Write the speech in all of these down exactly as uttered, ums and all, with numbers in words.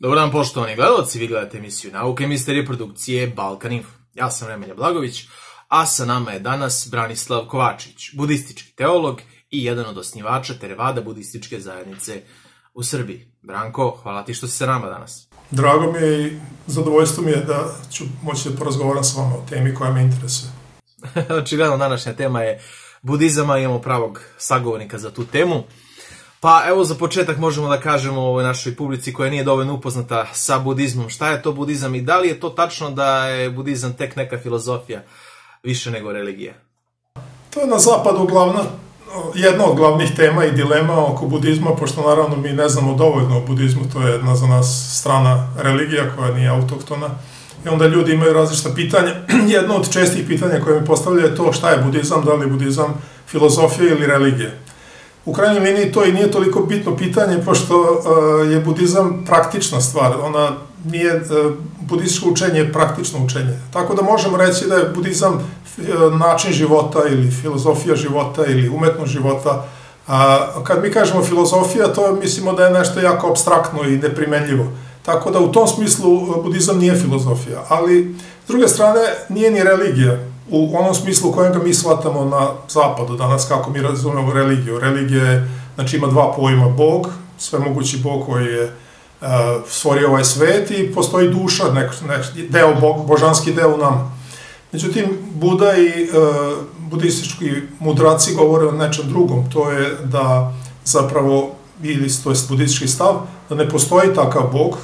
Dobar dan poštovani gledalci, vi gledate emisiju Nauka i Misterije produkcije Balkan Info. Ja sam Nemanja Blagović, a sa nama je danas Branislav Kovačević, budistički teolog i jedan od osnivača Theravāda budističke zajednice u Srbiji. Branko, hvala ti što si sa nama danas. Drago mi je i zadovoljstvo mi je da ću moći da porazgovaram s vama o temi koja me interesuje. Očigledno današnja tema je budizama, imamo pravog sagovornika za tu temu. Pa evo za početak možemo da kažemo ovoj našoj publici koja nije dovoljno upoznata sa budizmom. Šta je to budizam i da li je to tačno da je budizam tek neka filozofija više nego religija? To je na zapadu jedna od glavnih tema i dilema oko budizma, pošto naravno mi ne znamo dovoljno o budizmu, to je jedna za nas strana religija koja nije autohtona. I onda ljudi imaju različita pitanja. Jedno od čestih pitanja koje mi postavljaju je to šta je budizam, da li je budizam filozofija ili religija. U krajnjoj liniji to i nije toliko bitno pitanje, pošto je budizam praktična stvar, budističko učenje je praktično učenje. Tako da možemo reći da je budizam način života ili filozofija života ili umetnost života. Kad mi kažemo filozofija, to mislimo da je nešto jako apstraktno i neprimenljivo. Tako da u tom smislu budizam nije filozofija, ali s druge strane nije ni religija. U onom smislu kojem ga mi shvatamo na zapadu danas, kako mi razumemo religiju. Religija je, znači ima dva pojma, Bog, svemogući Bog koji je stvorio ovaj svet i postoji duša, deo božanski deo u nama. Međutim, Buda i budistički mudraci govore o nečem drugom, to je da zapravo, ili to je budistički stav, da ne postoji takav Bog,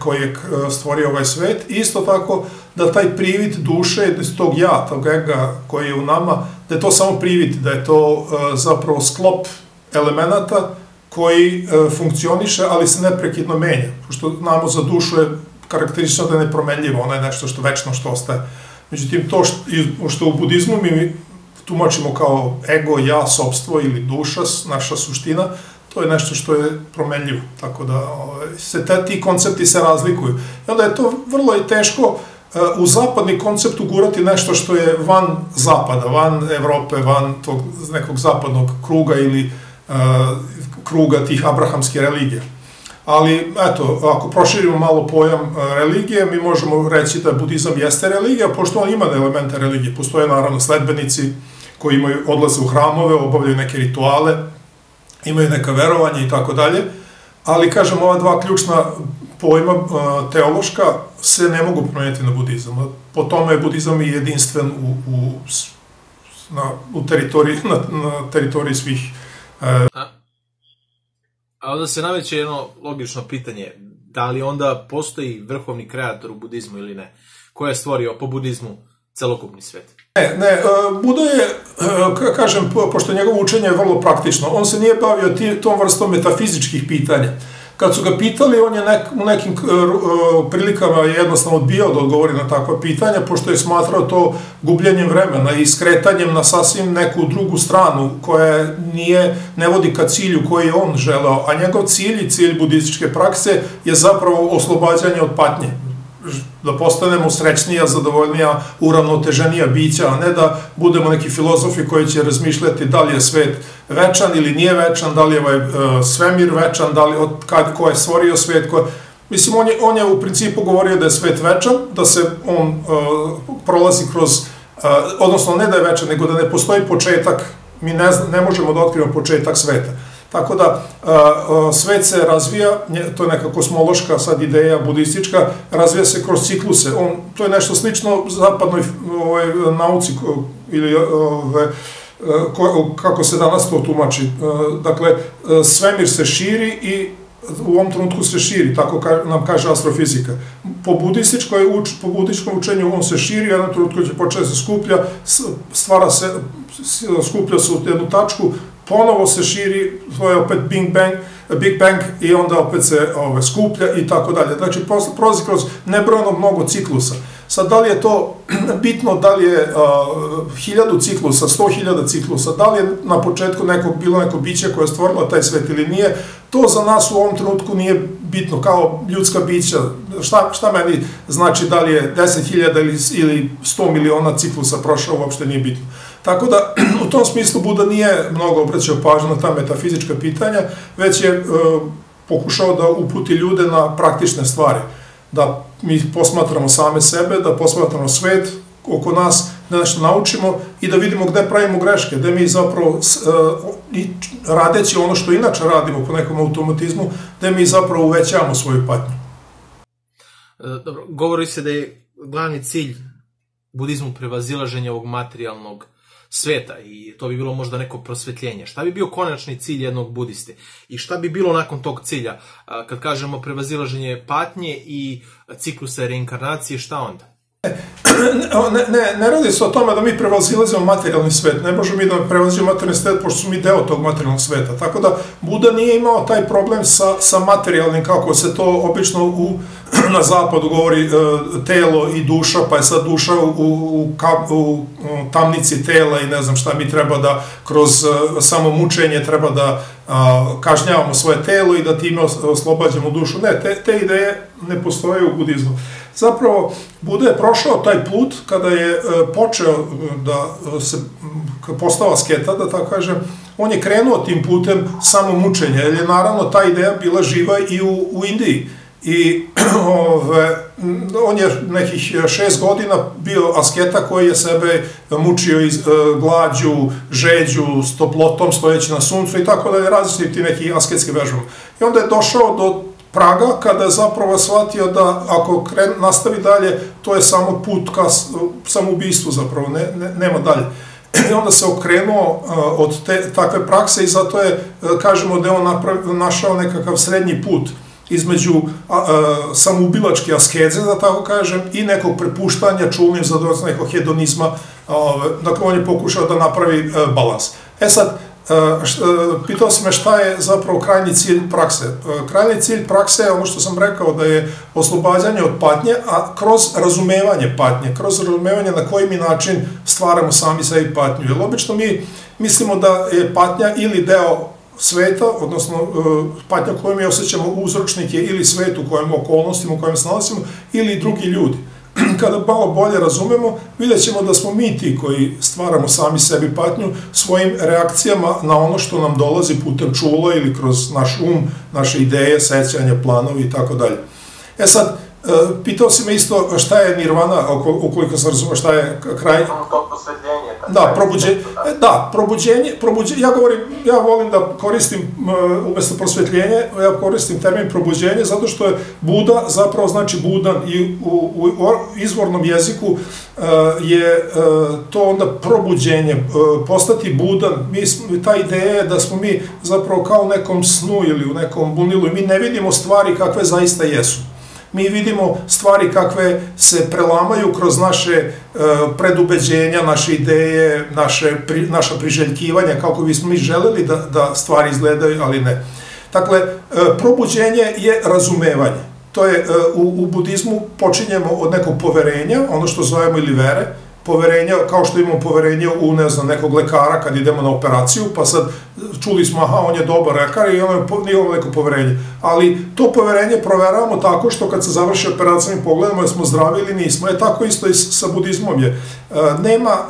koji je stvorio ovaj svet, isto tako da taj privid duše, tog ja, tog ega koji je u nama, da je to samo privid, da je to zapravo sklop elemenata koji funkcioniše, ali se neprekidno menja. Pošto znamo za dušu je karakteristično da je nepromenljivo, ona je nešto što večno što ostaje. Međutim, to što u budizmu mi tumačimo kao ego, ja, sopstvo ili duša, naša suština, to je nešto što je promenljivo, tako da se ti koncepti se razlikuju. I onda je to vrlo teško u zapadni koncept ugurati nešto što je van zapada, van Evrope, van tog nekog zapadnog kruga ili kruga tih abrahamskih religija. Ali, eto, ako proširimo malo pojam religije, mi možemo reći da budizam jeste religija, pošto on ima elemente religije. Postoje naravno sledbenici koji odlaze u hramove, obavljaju neke rituale, imaju neka verovanja i tako dalje, ali, kažem, ova dva ključna pojma teološka se ne mogu promeniti na budizam. Po tome je budizam i jedinstven na teritoriji svih. A onda se nameće jedno logično pitanje, da li onda postoji vrhovni kreator u budizmu ili ne, koji je stvorio po budizmu celokupni svet? Ne, ne, Buda je, kažem, pošto njegovo učenje je vrlo praktično, on se nije bavio tom vrstom metafizičkih pitanja. Kad su ga pitali, on je u nekim prilikama jednostavno odbijao da odgovori na takva pitanja, pošto je smatrao to gubljenjem vremena i skretanjem na sasvim neku drugu stranu koja ne vodi ka cilju koji je on želao, a njegov cilj i cilj budističke prakse je zapravo oslobađanje od patnje. Da postanemo srećnija, zadovoljnija, uravnoteženija bića, a ne da budemo neki filozofi koji će razmišljati da li je svet večan ili nije večan, da li je svemir večan, ko je stvorio svet. Mislim, on je u principu govorio da je svet večan, da se on prolazi kroz, odnosno ne da je večan, nego da ne postoji početak, mi ne možemo da otkrivamo početak sveta. Tako da svet se razvija, to je neka kosmološka sad ideja budistička, razvija se kroz cikluse. To je nešto slično zapadnoj nauci ili kako se danas to tumači. Dakle, svemir se širi i u ovom trenutku se širi, tako nam kaže astrofizika. Po budističkom učenju on se širi, u jednom trenutku će početi se skuplja, skuplja se u jednu tačku, ponovo se širi, to je opet Big Bang i onda opet se skuplja i tako dalje. Znači, prolazi kroz nebrojeno mnogo ciklusa. Sad, da li je to bitno, da li je hiljadu ciklusa, sto hiljada ciklusa, da li je na početku bilo neko biće koje je stvorilo taj svet ili nije, to za nas u ovom trenutku nije bitno, kao ljudska bića. Šta meni znači da li je deset hiljada ili sto miliona ciklusa prošao, uopšte nije bitno. Tako da, u tom smislu Buda nije mnogo obraćao pažnju na ta metafizička pitanja, već je pokušao da uputi ljude na praktične stvari, da mi posmatramo same sebe, da posmatramo svet oko nas, da nešto naučimo i da vidimo gde pravimo greške, gde mi zapravo, radeći ono što inače radimo po nekom automatizmu, gde mi zapravo uvećamo svoju patnju. Dobro, govori se da je glavni cilj budizmu prevazilaženje ovog materijalnog sveta i to bi bilo možda neko prosvetljenje. Šta bi bio konačni cilj jednog budiste i šta bi bilo nakon tog cilja? Kad kažemo prevazilaženje patnje i ciklusa reinkarnacije, šta onda? Ne radi se o tome da mi prevazilazimo materijalni svet, ne možemo mi da prevazimo materijalni svet pošto su mi deo tog materijalnog sveta, tako da Buda nije imao taj problem sa materijalnim, kako se to obično na zapadu govori, telo i duša, pa je sad duša u tamnici tela i ne znam šta, mi treba da kroz samo mučenje treba da kažnjavamo svoje telo i da time oslobađamo dušu. Ne, te ideje ne postoje u budizmu. Zapravo, Buda je prošao taj put kada je počeo da se postao asketa, da tako kažem, on je krenuo tim putem samo mučenja, jer je naravno ta ideja bila živa i u Indiji. I on je nekih šest godina bio asketa koji je sebe mučio glađu, žeđu, toplotom, stojeći na suncu i tako da je različiti ti neki asketski vežbama. I onda je došao do praga kada je zapravo shvatio da ako nastavi dalje, to je samo put ka samoubistvu zapravo, nema dalje. I onda se okrenuo od takve prakse i zato je, kažemo, da je on našao nekakav srednji put između samoubilačke askeze, da tako kažem, i nekog prepuštanja čulnim zadovoljstva, nekog hedonizma, dakle on je pokušao da napravi balans. E sad, pitao sam me šta je zapravo krajnji cilj prakse. Krajnji cilj prakse je ono što sam rekao, da je oslobađanje od patnje, a kroz razumevanje patnje, kroz razumevanje na koji mi način stvaramo sami sebi patnju. Jer obično mi mislimo da je patnja ili deo sveta, odnosno patnja koju mi osjećamo uzročnik je ili svet u kojem okolnostima u kojem se nalazimo ili drugi ljudi. Kada malo bolje razumemo, vidjet ćemo da smo mi ti koji stvaramo sami sebi patnju svojim reakcijama na ono što nam dolazi putem čula ili kroz naš um, naše ideje, sećanja, planovi itd. E sad, pitao si me isto šta je nirvana, ukoliko sam razumio šta je kraj... To posvetljenje. Da, probuđenje. Da, probuđenje, ja volim da koristim, umesto prosvetljenje, ja koristim termin probuđenje, zato što je Buda, zapravo znači Budan i u izvornom jeziku je to onda probuđenje, postati Budan. Ta ideja je da smo mi zapravo kao u nekom snu ili u nekom bunilu i mi ne vidimo stvari kakve zaista jesu. Mi vidimo stvari kakve se prelamaju kroz naše predubeđenja, naše ideje, naša priželjkivanja, kako bismo mi želeli da stvari izgledaju, ali ne. Dakle, probuđenje je razumevanje. To je, u budizmu počinjemo od nekog poverenja, ono što zovemo ili vere, poverenja, kao što imamo poverenje u, ne znam, nekog lekara kad idemo na operaciju, pa sad čuli smo, aha, on je dobar lekar i imamo neko poverenje. Ali to poverenje proveravamo tako što kad se završi operacija mi pogledamo je smo zdravi ili nismo. E tako isto i sa budizmom je.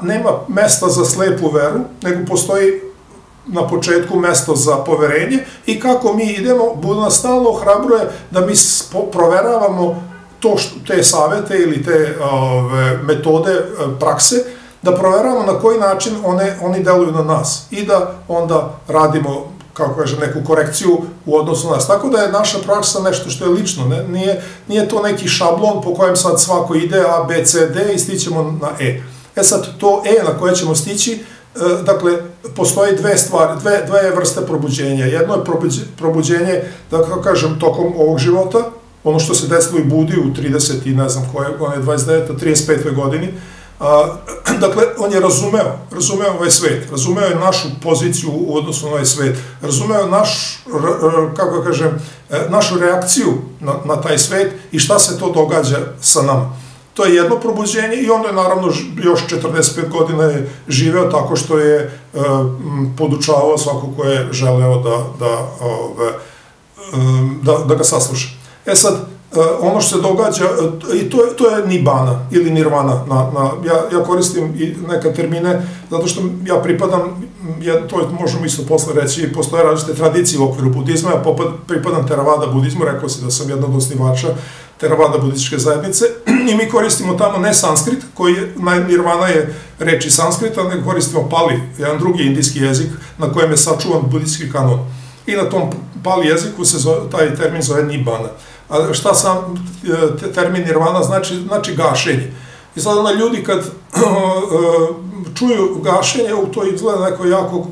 Nema mesta za slepu veru, nego postoji na početku mesto za poverenje i kako mi idemo, Buda stalno ohrabruje da mi proveravamo te savete ili te metode, prakse, da proveravamo na koji način oni deluju na nas i da onda radimo, kako kažem, neku korekciju u odnosu na nas. Tako da je naša praksa nešto što je lično, nije to neki šablon po kojem sad svako ide A, B, C, D i stićemo na E. E sad, to E na koje ćemo stići, dakle, postoji dve stvari, dve vrste probuđenja. Jedno je probuđenje, da kažem, tokom ovog života, ono što se desilo i Budi u trideset i ne znam koje, on je dvadeset devet trideset pet godini, dakle, on je razumeo, razumeo ovaj svet, razumeo je našu poziciju u odnosu na ovaj svet, razumeo je naš, kako kažem, našu reakciju na taj svet i šta se to događa sa nama. To je jedno probuđenje i onda je naravno još četrdeset pet godina živeo tako što je podučavao svako ko je želeo da ga sasluša. E sad, ono što se događa, i to je nibana ili nirvana. Ja koristim i neke termine, zato što ja pripadam, to možemo isto posle reći, postoje različite tradicije u okviru budizma, ja pripadam Theravāda budizmu, rekao si da sam jedan od osnivača Theravāda budističke zajednice, i mi koristimo tamo ne sanskrit, koji je, nirvana je reči sanskrita, nego koristimo pali, jedan drugi indijski jezik na kojem je sačuvan budistički kanon. I na tom pali jeziku se taj termin zove nibana. A šta sam termin nirvana znači? Znači gašenje. I sad onda ljudi kad čuju gašenje, to izgleda neko jako,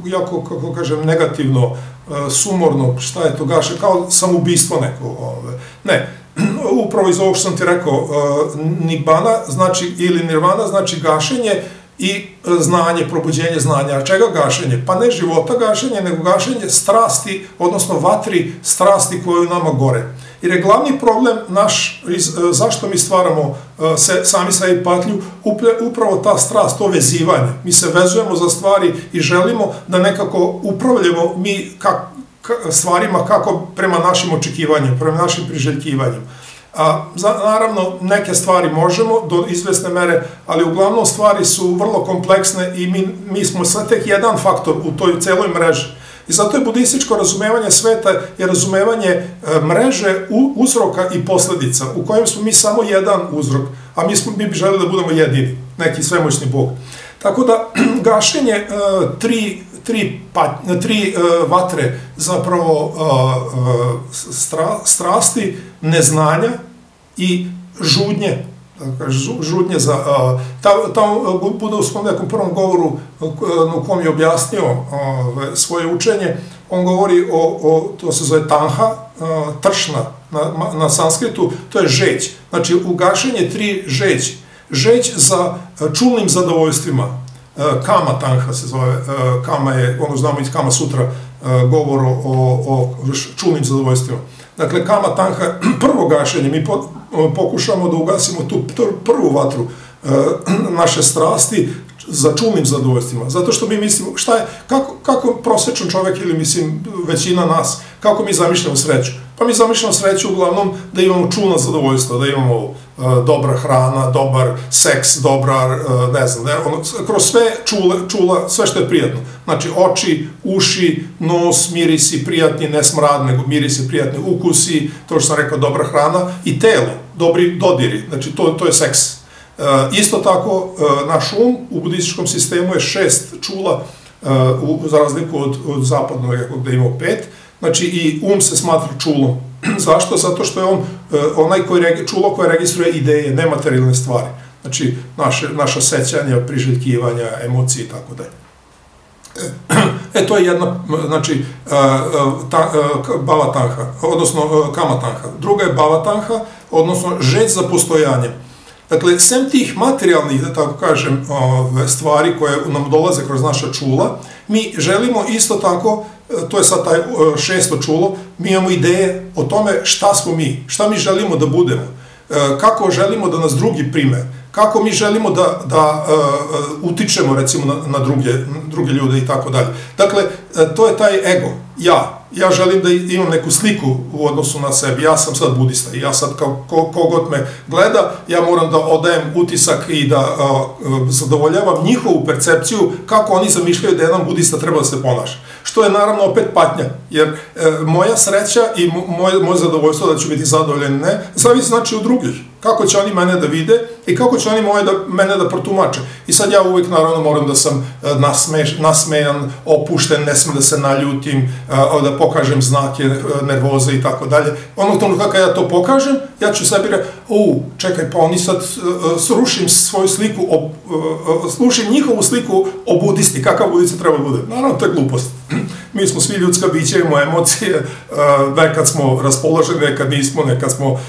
kako kažem, negativno, sumorno, šta je to gašenje, kao samoubistvo neko. Ne, upravo iz ovog što sam ti rekao, nibbana znači, ili nirvana znači gašenje i znanje, probuđenje znanja. A čega gašenje? Pa ne života gašenje, nego gašenje strasti, odnosno vatri strasti koje u nama gore. Jer je glavni problem naš, zašto mi stvaramo sami sebi patlju, upravo ta strast, to vezivanje. Mi se vezujemo za stvari i želimo da nekako upravljamo mi stvarima kako prema našim očekivanjima, prema našim priželjkivanjima. Naravno, neke stvari možemo do izvesne mere, ali uglavnom stvari su vrlo kompleksne i mi smo sve tek jedan faktor u toj celoj mreži. I zato je budističko razumevanje sveta je razumevanje mreže uzroka i posledica, u kojem smo mi samo jedan uzrok, a mi bi želeli da budemo jedini, neki svemoćni Bog. Tako da gašenje tri vatre, zapravo strasti, neznanja i žudnje. Žudnje za... Tamo Buda u svom nekom prvom govoru u kom je objasnio svoje učenje, on govori o, to se zove tanha, tršna na sanskritu, to je žeć. Znači ugašenje tri žeć. Žeć za čulnim zadovoljstvima. Kama tanha se zove, kama je, ono znamo iz Kama sutra, govor o čulnim zadovoljstvima. Dakle, kama tanha, prvo gašenje, mi pokušamo da ugasimo tu prvu vatru naše strasti za čulnim zadovoljstvima. Zato što mi mislimo, šta je, kako prosječan čovek ili mislim većina nas, kako mi zamišljamo sreću? Pa mi zamišljamo sreću uglavnom da imamo čulna zadovoljstva, da imamo dobra hrana, dobar seks, dobra, ne znam, kroz sve čula, sve što je prijatno. Znači oči, uši, nos, mirisi, prijatni, ne smrad, nego mirisi, prijatni ukusi, to što sam rekao, dobra hrana i telo, dobri dodiri, znači to je seks. Isto tako, naš um u budističkom sistemu je šest čula, za razliku od zapadnog gde imamo pet, znači i um se smatra čulom. Zašto? Zato što je on onaj čulo koje registruje ideje, nematerijalne stvari. Znači naša sećanja, priželjkivanja, emocije i tako dalje. E to je jedna, znači, bava tanha, odnosno kama tanha. Druga je bava tanha, odnosno žeć za postojanje. Dakle, sem tih materijalnih, da tako kažem, stvari koje nam dolaze kroz naša čula, mi želimo isto tako, to je sad taj šesto čulo, mi imamo ideje o tome šta smo mi, šta mi želimo da budemo, kako želimo da nas drugi prime, kako mi želimo da utičemo recimo na druge ljude i tako dalje. Dakle, to je taj ego, ja. Ja želim da imam neku sliku u odnosu na sebi, ja sam sad budista i ja sad kogod me gleda, ja moram da odajem utisak i da zadovoljavam njihovu percepciju kako oni zamišljaju da jedan budista treba da se ponaša. Što je naravno opet patnja, jer moja sreća i moje zadovoljstvo da ću biti zadovoljen ne, zavisi znači u drugih, kako će oni mene da vide i kako će oni mene da protumače. I sad ja uvek naravno moram da sam nasmejan, opušten, ne smem da se naljutim, da pokažem znake nervoze i tako dalje. Onog trenutka kada ja to pokažem, ja ću sebi reći, u, čekaj, pa oni sad srušim svoju sliku, slušim njihovu sliku o budisti, kakav budista treba bude. Naravno, to je glupost. Mi smo svi ljudska bića, imamo emocije, nekad smo raspoloženi, nekad nismo, nekad smo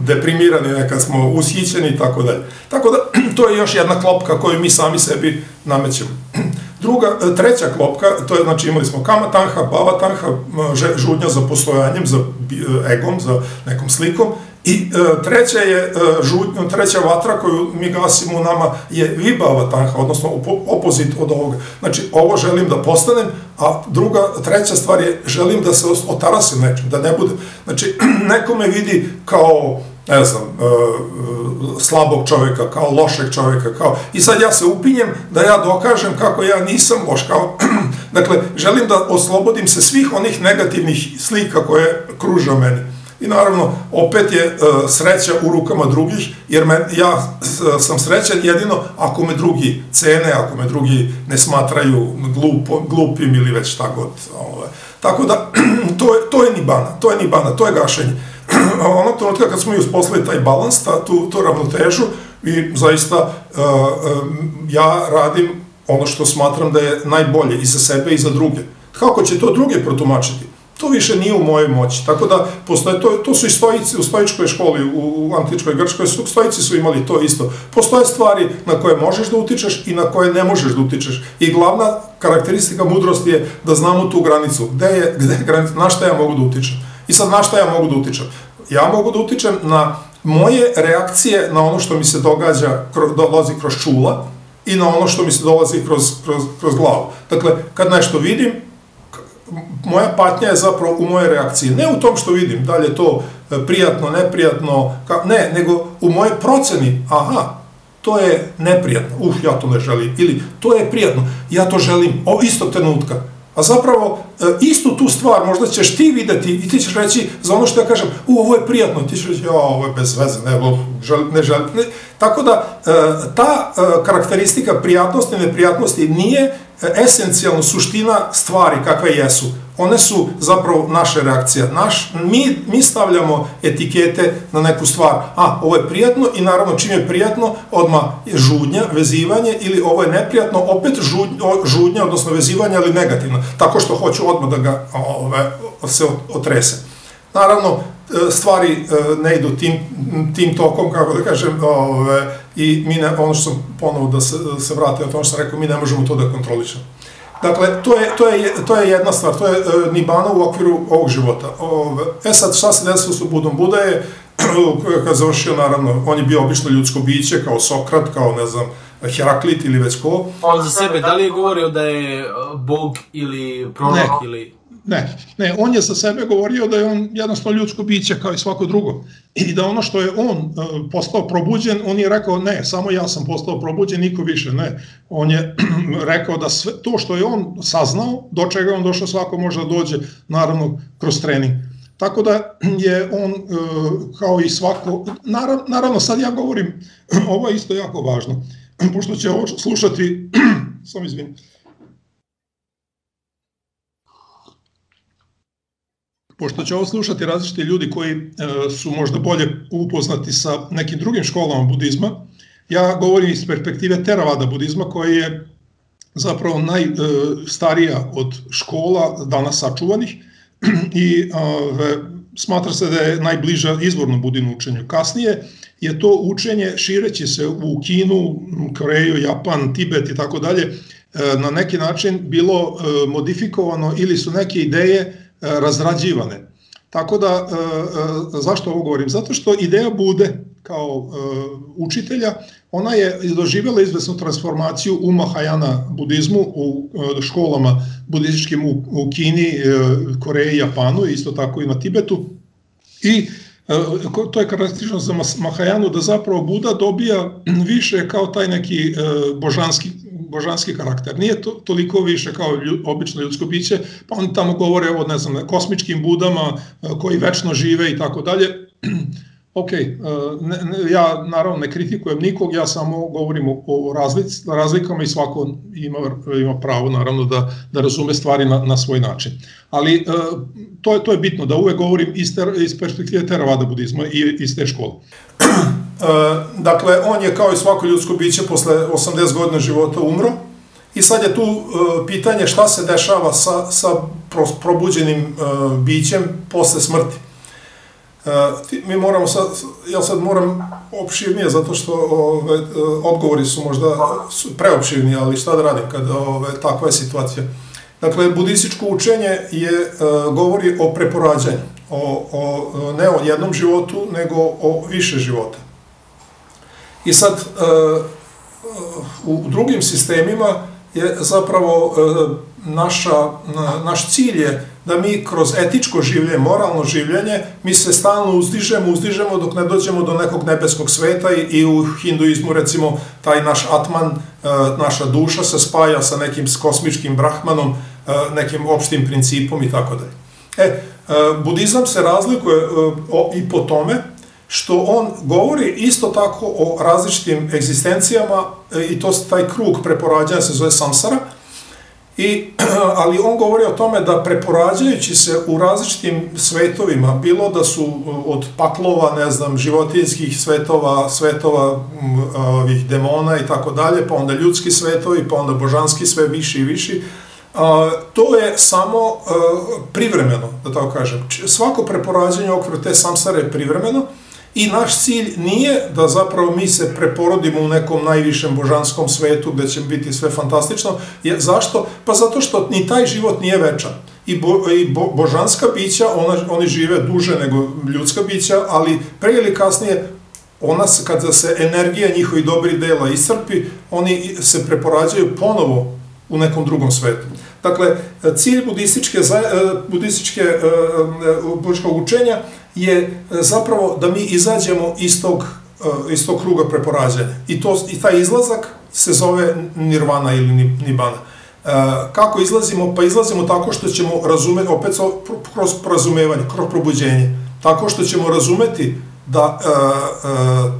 deprimirani, nekad smo ushićeni i tako dalje. Tako da, to je još jedna klopka koju mi sami sebi namećemo. Treća klopka, to je, znači, imali smo kama tanha, bava tanha, žudnja za postojanjem, za egom, za nekom slikom, i treća je žudnja, treća vatra koju mi gasimo u nama je vibhava tanha, odnosno opozit od ovoga. Znači, ovo želim da postanem, a druga, treća stvar je želim da se otarasim nečim, da ne bude. Znači, neko me vidi kao, ne znam, slabog čoveka, kao lošeg čoveka, kao, i sad ja se upinjem da ja dokažem kako ja nisam loš, kao, dakle, želim da oslobodim se svih onih negativnih slika koje kruže meni. I naravno, opet je sreća u rukama drugih, jer ja sam srećan jedino ako me drugi cene, ako me drugi ne smatraju glupim ili već šta god. Tako da, to je nibana, to je nibana, to je gašenje. Onog trenutka kad smo i uspostavili taj balans, tu ravnotežu, i zaista ja radim ono što smatram da je najbolje i za sebe i za druge. Kako će to druge protumačiti? To više nije u mojoj moći. Tako da, to su i stoici u stoičkoj školi, u antičkoj Grčkoj, stoici su imali to isto. Postoje stvari na koje možeš da utičeš i na koje ne možeš da utičeš. I glavna karakteristika mudrosti je da znamo tu granicu. Gde je granica? Na šta ja mogu da utičem? I sad, na šta ja mogu da utičem? Ja mogu da utičem na moje reakcije, na ono što mi se događa, dolazi kroz čula, i na ono što mi se dolazi kroz glavu. Dakle, kad nešto vidim, moja patnja je zapravo u mojoj reakciji. Ne u tom što vidim, da li je to prijatno, neprijatno, ne, nego u mojoj proceni, aha, to je neprijatno, uh, ja to ne želim, ili to je prijatno, ja to želim, istog trenutka. A zapravo, istu tu stvar možda ćeš ti videti i ti ćeš reći, za ono što ja kažem, u, ovo je prijatno, ti ćeš reći, ja, ovo je bez veze, ne želim. Tako da, ta karakteristika prijatnosti i neprijatnosti nije esencijalno suština stvari kakve jesu. One su zapravo naše reakcije. Mi stavljamo etikete na neku stvar. A, ovo je prijatno, i naravno čim je prijatno, odmah žudnja, vezivanje, ili ovo je neprijatno, opet žudnja, odnosno vezivanje, ali negativno. Tako što hoću odmah da ga se otrese. Naravno, stvari ne idu tim tokom, kako da kažem, i ono što sam ponovo da se vrate, ono što sam rekao, mi ne možemo to da kontrolišemo. Dakle, to je jedna stvar, to je nibana u okviru ovog života. E sad, šta se desilo sa Budom? Buda je, kada je završio, naravno, on je bio obično ljudsko biće, kao Sokrat, kao, ne znam, Heraklit ili već ko. On za sebe, da li je govorio da je bog ili prorok ili... Ne, ne, on je za sebe govorio da je on jednostavno ljudsko biće kao i svako drugo, i da ono što je on postao probuđen, on je rekao ne, samo ja sam postao probuđen, niko više ne. On je rekao da to što je on saznao, do čega je on došao, svako može da dođe, naravno, kroz trening. Tako da je on, kao i svako, naravno sad ja govorim, ovo je isto jako važno, pošto će ovo slušati, samo izvinim. Pošto će ovo slušati različiti ljudi koji su možda bolje upoznati sa nekim drugim školama budizma, ja govorim iz perspektive Theravāda budizma, koji je zapravo najstarija od škola danas sačuvanih, i smatra se da je najbliža izvornom budizmu učenju. Kasnije je to učenje, šireći se u Kinu, Koreju, Japan, Tibet i tako dalje, na neki način bilo modifikovano, ili su neke ideje razrađivane. Tako da, zašto ovo govorim? Zato što ideja Bude kao učitelja, ona je doživjela izvesnu transformaciju u Mahajana budizmu, u školama budističkim u Kini, Koreji, Japanu, isto tako i na Tibetu. I to je karakteristično za Mahajanu, da zapravo Buda dobija više kao taj neki božanski božanski karakter. Nije toliko više kao obično ljudsko biće, pa oni tamo govore o, ne znam, kosmičkim budama koji večno žive i tako dalje. Ok, ja naravno ne kritikujem nikog, ja samo govorim o razlikama, i svako ima pravo, naravno, da razume stvari na svoj način. Ali to je bitno, da uvek govorim iz perspektive Theravāda budizma i iz te škole. Dakle, on je kao i svako ljudsko biće posle osamdeset godina života umro, i sad je tu pitanje šta se dešava sa probuđenim bićem posle smrti. Mi moramo sad, ja sad moram opširnije, zato što odgovori su možda preopširni, ali šta da radim kada takva je situacija. Dakle, budističko učenje govori o preporađanju, ne o jednom životu, nego o više života. I sad, u drugim sistemima je zapravo naš cilj je da mi kroz etičko življenje, moralno življenje, mi se stalno uzdižemo, uzdižemo dok ne dođemo do nekog nebeskog sveta i u hinduizmu, recimo, taj naš atman, naša duša se spaja sa nekim kosmičkim brahmanom, nekim opštim principom i tako dalje. E, budizam se razlikuje i po tome što on govori isto tako o različitim egzistencijama i to taj krug preporađanja se zove samsara, ali on govori o tome da preporađajući se u različitim svetovima, bilo da su od paklova, ne znam, životinjskih svetova, svetova demona i tako dalje, pa onda ljudski svetovi, pa onda božanski sve viši i viši, to je samo privremeno, da tako kažem. Svako preporađanje okviru te samsare je privremeno i naš cilj nije da zapravo mi se preporodimo u nekom najvišem božanskom svetu gde će biti sve fantastično. Zašto? Pa zato što ni taj život nije večan. I božanska bića, oni žive duže nego ljudska bića, ali pre ili kasnije, kada se energija njihovih dobrih dela iscrpi, oni se preporađaju ponovo u nekom drugom svetu. Dakle, cilj budističkog učenja je zapravo da mi izađemo iz tog kruga preporađanja. I taj izlazak se zove nirvana ili nibana. Kako izlazimo? Pa izlazimo tako što ćemo razumeti, opet kroz porazumevanje, kroz probuđenje, tako što ćemo razumeti da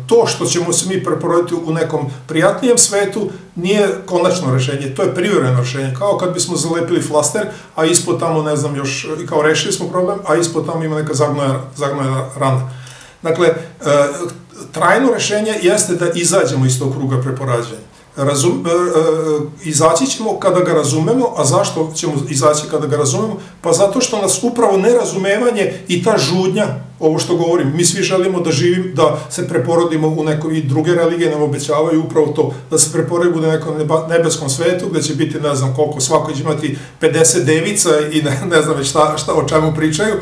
to što ćemo se mi preporoditi u nekom prijatnijem svetu nije konačno rešenje, to je privremeno rešenje, kao kad bismo zalepili flaster, a ispod tamo, ne znam još, kao rešili smo problem, a ispod tamo ima neka zagnojena rana. Dakle, trajno rešenje jeste da izađemo iz tog kruga preporađanja. Izaći ćemo kada ga razumemo, a zašto ćemo izaći kada ga razumemo? Pa zato što nas upravo nerazumevanje i ta žudnja, ovo što govorim, mi svi želimo da živim, da se preporodimo u nekoj, i druge religije nam obećavaju upravo to, da se preporodimo u nekom nebeskom svetu gde će biti ne znam koliko, svako će imati pedeset devica i ne znam šta o čemu pričaju.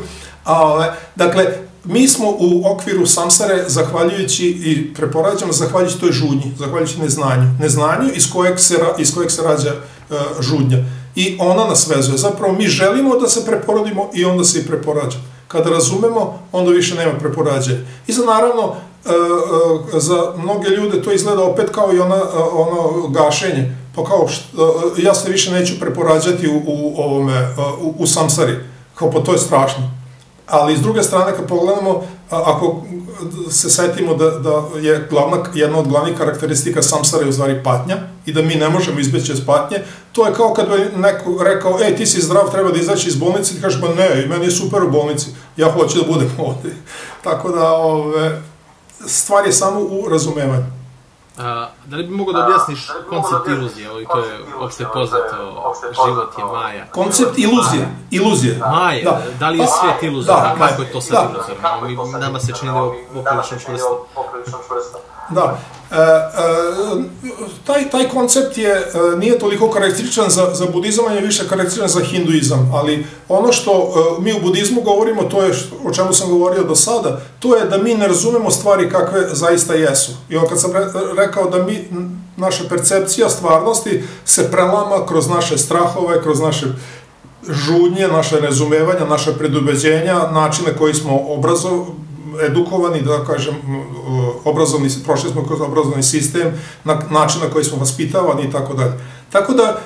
Dakle, mi smo u okviru samsare zahvaljujući i preporađamo zahvaljujući toj žudnji, zahvaljujući neznanju. Neznanju iz kojeg se rađa žudnja. I ona nas vezuje. Zapravo mi želimo da se preporodimo i onda se i preporađamo. Kada razumemo, onda više nema preporađenja. I za naravno, za mnoge ljude to izgleda opet kao i ono gašenje. Pa kao, ja se više neću preporađati u samsari. Kao, pa to je strašno. Ali s druge strane, kad pogledamo, ako se setimo da je jedna od glavnih karakteristika samsare u stvari patnja i da mi ne možemo izbeći iz patnje, to je kao kad bi neko rekao, ej, ti si zdrav, treba da izaći iz bolnice, i kažeš, ba ne, meni je super u bolnici, ja hoću da budem ovde. Tako da, stvar je samo u razumevanju. Da li bi mogao da objasniš koncept iluzije, ovo koje je opšte poznato, život je maja? Koncept iluzije. Maja, da li je svijet iluzorno, kako je to sad iluzorno? Nama se čini da je poprilično čvrsto. Da, taj koncept nije toliko karakterističan za budizam, on je više karakterističan za hinduizam, ali ono što mi u budizmu govorimo, to je o čemu sam govorio do sada, to je da mi ne razumemo stvari kakve zaista jesu. I ono kad sam rekao da mi, naša percepcija stvarnosti se prelama kroz naše strahove, kroz naše žudnje, naše razumevanja, naše predubeđenja, načine koji smo obrazovani, edukovani, da kažem, obrazovni, prošli smo kroz obrazovni sistem, način na koji smo vaspitavani i tako dalje. Tako da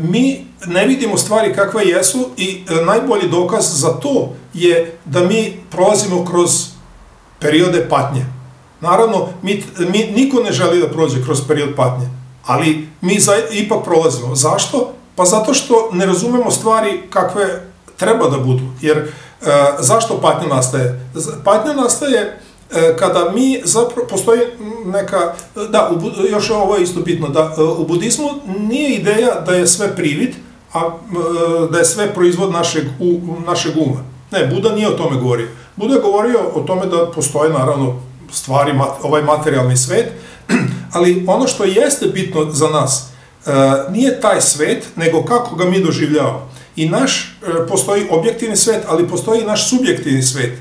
mi ne vidimo stvari kakve jesu i najbolji dokaz za to je da mi prolazimo kroz periode patnje. Naravno, niko ne želi da prođe kroz period patnje, ali mi ipak prolazimo. Zašto? Pa zato što ne razumemo stvari kakve treba da budu, jer zašto patnja nastaje? Patnja nastaje kada mi zapravo postoji neka, da, još ovo je isto bitno, da u budizmu nije ideja da je sve privid, a da je sve proizvod našeg uma. Ne, Buda nije o tome govorio. Buda je govorio o tome da postoje naravno stvari, ovaj materijalni svet, ali ono što jeste bitno za nas nije taj svet, nego kako ga mi doživljavamo. I naš, postoji objektivni svet, ali postoji i naš subjektivni svet.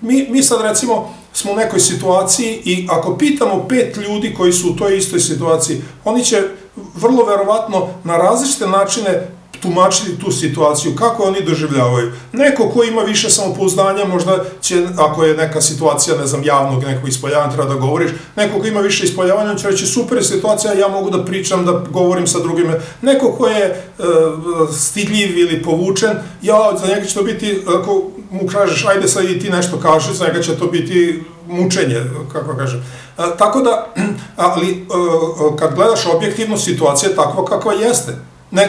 Mi sad recimo smo u nekoj situaciji i ako pitamo pet ljudi koji su u toj istoj situaciji, oni će vrlo verovatno na različite načine tumačiti tu situaciju, kako oni doživljavaju. Neko ko ima više samopouzdanja, možda će, ako je neka situacija, ne znam, javnog nekog ispoljavanja, treba da govoriš, neko ko ima više ispoljavanja, on će reći, super situacija, ja mogu da pričam, da govorim sa drugima. Neko ko je stidljiv ili povučen, ja, za njega će to biti, ako mu kažeš, ajde sad i ti nešto kažeš, za njega će to biti mučenje, kako kažem. Tako da, ali kad gledaš objektivno, situacija je takva kakva jeste.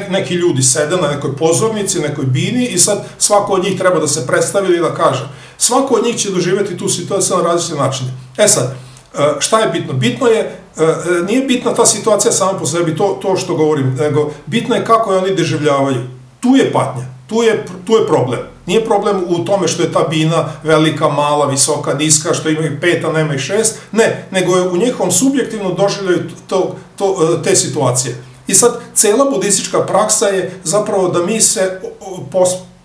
Neki ljudi sede na nekoj pozornici, nekoj bini i sad svako od njih treba da se predstavi ili da kaže. Svako od njih će doživjeti tu situaciju na različite načine. E sad, šta je bitno? Bitno je, nije bitna ta situacija sama po sebi, to što govorim, nego bitno je kako je oni doživljavaju. Tu je patnja, tu je problem. Nije problem u tome što je ta bina velika, mala, visoka, niska, što ima i pet, a nema i šest. Ne, nego je u njihovom subjektivno doživljaju te situacije. I sad, cela budistička praksa je zapravo da mi se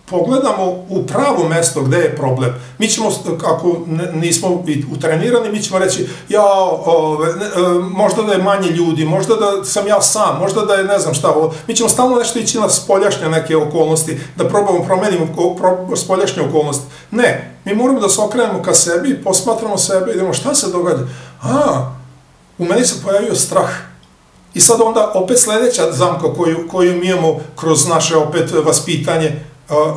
pogledamo u pravo mesto gde je problem. Mi ćemo, ako nismo utrenirani, mi ćemo reći, ja, možda da je manje ljudi, možda da sam ja sam, možda da je ne znam šta. Mi ćemo stalno nešto ići na spoljašnje neke okolnosti, da probamo promenimo spoljašnje okolnosti. Ne, mi moramo da se okrenemo ka sebi, posmatramo sebe, idemo šta se događa. A, u meni se pojavio strah. I sad onda opet sledeća zamka koju mi imamo kroz naše opet vaspitanje,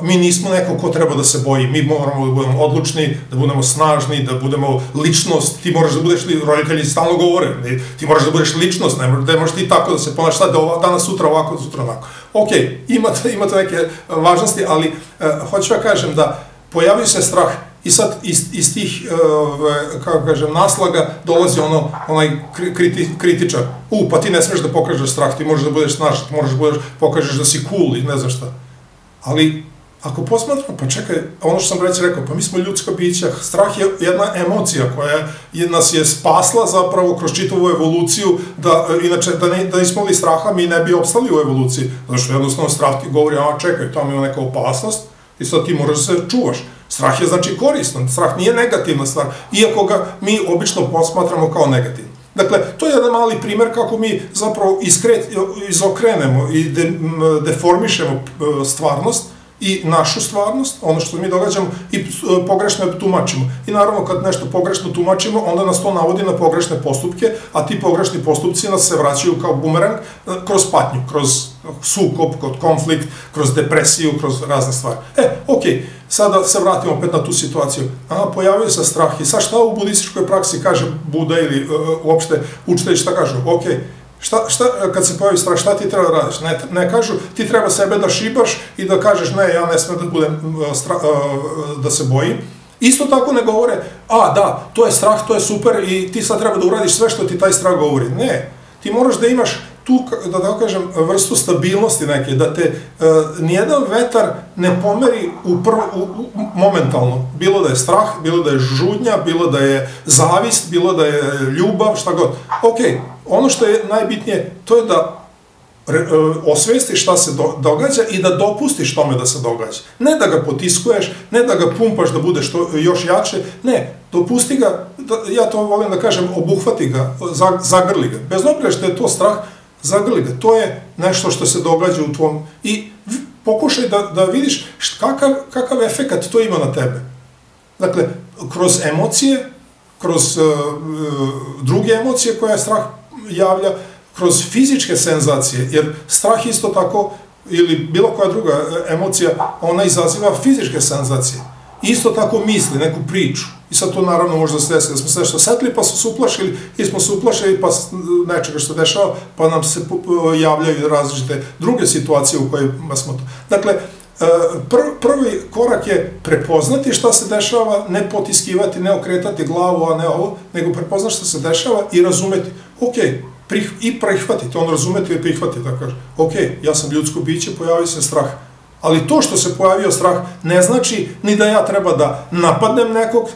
mi nismo neko ko treba da se boji, mi moramo da budemo odlučni, da budemo snažni, da budemo ličnost, ti moraš da budeš, roditelji stalno govore, ti moraš da budeš ličnost, ne možeš ti tako da se ponaš, sad danas, sutra ovako, sutra onako. Ok, imate neke važnosti, ali hoću ja kažem da pojavio se strah i sad iz tih, kako kažem, naslaga dolazi onaj kritičar. U, pa ti ne smiješ da pokažeš strah, ti možeš da budeš snažan, ti možeš da pokažeš da si cool i ne znaš šta. Ali, ako posmatramo, pa čekaj, ono što sam već rekao, pa mi smo ljudska bića, strah je jedna emocija koja nas je spasla zapravo kroz čitavu evoluciju, da inače, da nismo imali straha, mi ne bi opstali u evoluciji. Zato što jednostavno strah ti govori, a čekaj, tamo ima neka opasnost i sad ti moraš da se čuvaš. Strah je znači koristan, strah nije negativna stvar, iako ga mi obično posmatramo kao negativno. Dakle, to je jedan mali primer kako mi zapravo izokrenemo i deformišemo stvarnost i našu stvarnost, ono što mi događamo, i pogrešno je tumačimo. I naravno, kad nešto pogrešno tumačimo, onda nas to navodi na pogrešne postupke, a ti pogrešni postupci nas se vraćaju kao bumerang kroz patnju, kroz sukob, kroz konflikt, kroz depresiju, kroz razne stvari. E, okej, sada se vratimo opet na tu situaciju. Aha, pojavio se strah i sad šta u budističkoj praksi kaže Buda ili uopšte učitelji šta kažu? Okej. Kad se pojavi strah, šta ti treba da radiš? Ne kažu, ti treba sebe da šibaš i da kažeš, ne, ja ne smem da se bojim. Isto tako ne govore, a da, to je strah, to je super i ti sad treba da uradiš sve što ti taj strah govori. Ne, ti moraš da imaš tu, da tako kažem, vrstu stabilnosti neke, da te nijedan vetar ne pomeri momentalno. Bilo da je strah, bilo da je žudnja, bilo da je zavist, bilo da je ljubav, šta god. Okej. Ono što je najbitnije, to je da osvestiš šta se događa i da dopustiš tome da se događa. Ne da ga potiskuješ, ne da ga pumpaš da budeš još jače, ne, dopusti ga, ja to volim da kažem, obuhvati ga, zagrli ga. Bez obzira što je to strah, zagrli ga. To je nešto što se događa u tvom i pokušaj da vidiš kakav efekat to ima na tebe. Dakle, kroz emocije, kroz druge emocije koje je strah javlja, kroz fizičke senzacije, jer strah isto tako, ili bilo koja druga emocija, ona izaziva fizičke senzacije. Isto tako misli, neku priču. I sad to naravno može da se desi, da smo se nešto setili pa su se uplašili, i smo se uplašili pa nečega što se dešava, pa nam se javljaju različite druge situacije u kojima smo to. Dakle, prvi korak je prepoznati šta se dešava, ne potiskivati, ne okretati glavu, a ne ovo, nego prepoznaš šta se dešava i razumeti, ok, i prihvatiti, on razumeti i prihvatiti, da kaže, ok, ja sam ljudsko biće, pojavio se strah, Ali to što se pojavio strah ne znači ni da ja treba da napadnem nekog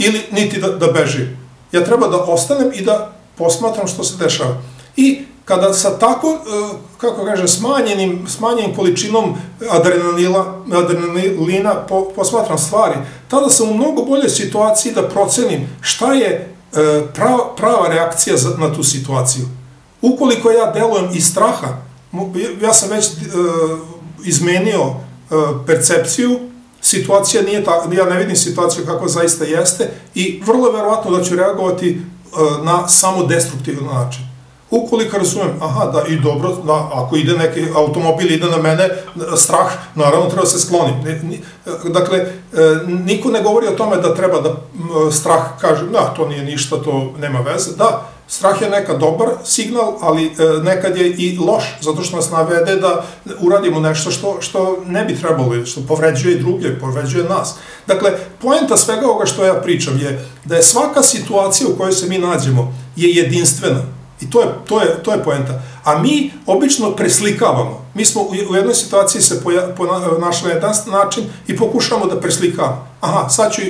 ili niti da bežim. Ja treba da ostanem i da posmatram što se dešava. I kada sa tako, kako kažem, smanjenim količinom adrenalina posmatram stvari, tada sam u mnogo boljoj situaciji da procenim šta je prava reakcija na tu situaciju. Ukoliko ja delujem iz straha, ja sam već izmenio percepciju, situacija nije tako, ja ne vidim situaciju kako zaista jeste i vrlo je verovatno da ću reagovati na samo destruktivan način. Ukoliko razumem, aha, da i dobro, ako ide neki automobil, ide na mene, strah, naravno treba se skloniti. Dakle, niko ne govori o tome da treba da strah kaže, da, to nije ništa, to nema veze. Da, strah je nekad dobar signal, ali nekad je i loš, zato što nas navede da uradimo nešto što ne bi trebalo, što povređuje druge, povređuje nas. Dakle, poenta svega ovoga što ja pričam je da je svaka situacija u kojoj se mi nađemo je jedinstvena. I to je poenta. A mi obično preslikavamo. Mi smo u jednoj situaciji se našli na jedan način i pokušamo da preslikavamo. Aha, sad ću,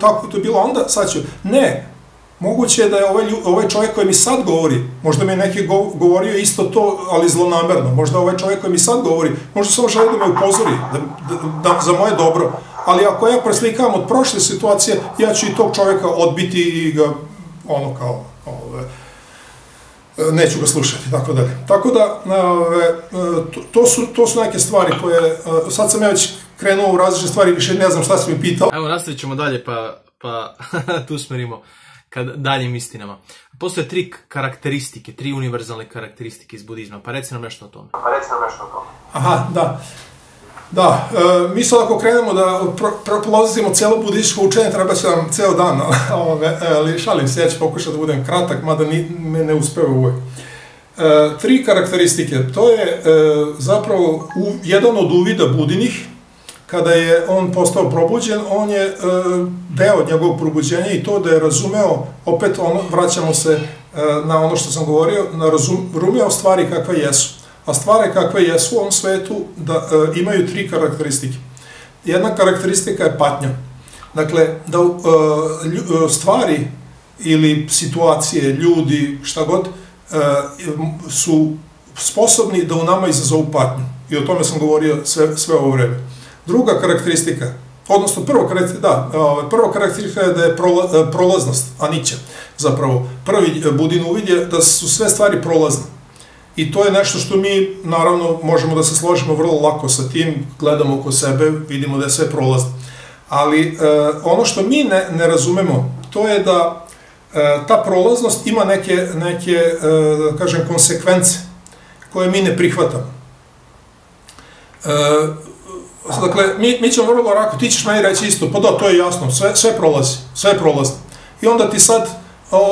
tako je to bilo onda, sad ću. Ne, moguće je da je ovaj čovjek koji mi sad govori, možda mi je neki govorio isto to, ali zlonamerno. Možda ovaj čovjek koji mi sad govori, možda samo želi da me upozori za moje dobro. Ali ako ja preslikavam od prošle situacije, ja ću i tog čovjeka odbiti i ga, ono kao, neću ga slušati, tako dalje. Tako da, to su neke stvari koje, sad sam ja već krenuo u različne stvari, više ne znam šta si mi pitao. Evo, nastavit ćemo dalje, pa tu smerimo ka daljim istinama. Postoje tri karakteristike, tri univerzalne karakteristike iz budizma, pa reci nam nešto o tome. Pa reci nam nešto o tome. Aha, da. Da, mi sad ako krenemo da prolazimo cijelo budističko učenje, treba će nam cijel dan, ali šalim se, ja ću pokušati da budem kratak, mada me ne uspeva uvek. Tri karakteristike, to je zapravo jedan od uvida Budinih, kada je on postao probuđen, on je deo njegovog probuđenja i to da je razumeo, opet vraćamo se na ono što sam govorio, razumeo stvari kakve jesu. A stvare kakve jesu u ovom svetu imaju tri karakteristike. Jedna karakteristika je patnja. Dakle, da stvari ili situacije, ljudi, šta god, su sposobni da u nama izazovu patnju. I o tome sam govorio sve ovo vreme. Druga karakteristika, odnosno prva karakteristika je da je prolaznost, a niće zapravo. Prvi Budin uvid je da su sve stvari prolazne. I to je nešto što mi, naravno, možemo da se složimo vrlo lako sa tim, gledamo oko sebe, vidimo da je sve prolazno. Ali ono što mi ne razumemo, to je da ta prolaznost ima neke, da kažem, konsekvence koje mi ne prihvatamo. Dakle, mi ćemo vrlo lako, ti ćeš meni reći isto, pa da, to je jasno, sve prolazi, sve je prolazno. I onda ti sad,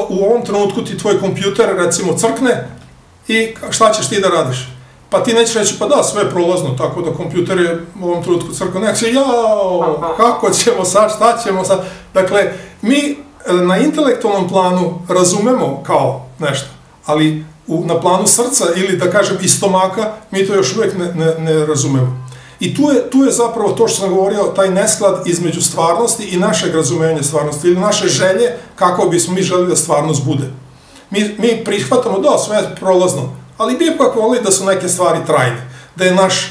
u ovom trenutku ti tvoj kompjuter, recimo, crkne, i šta ćeš ti da radiš? Pa ti nećeš reći, pa da, sve je prolazno, tako da kompjuter je u ovom trenutku crkao, nek se, jao, kako ćemo sad, šta ćemo sad? Dakle, mi na intelektualnom planu razumemo kao nešto, ali na planu srca ili, da kažem, i stomaka, mi to još uvijek ne razumemo. I tu je zapravo to što sam govorio, taj nesklad između stvarnosti i našeg razumenja stvarnosti, ili naše želje kako bismo mi želili da stvarnost bude. Mi prihvatamo, da, sve je prolazno, ali bi ipak volili da su neke stvari trajne, da je naš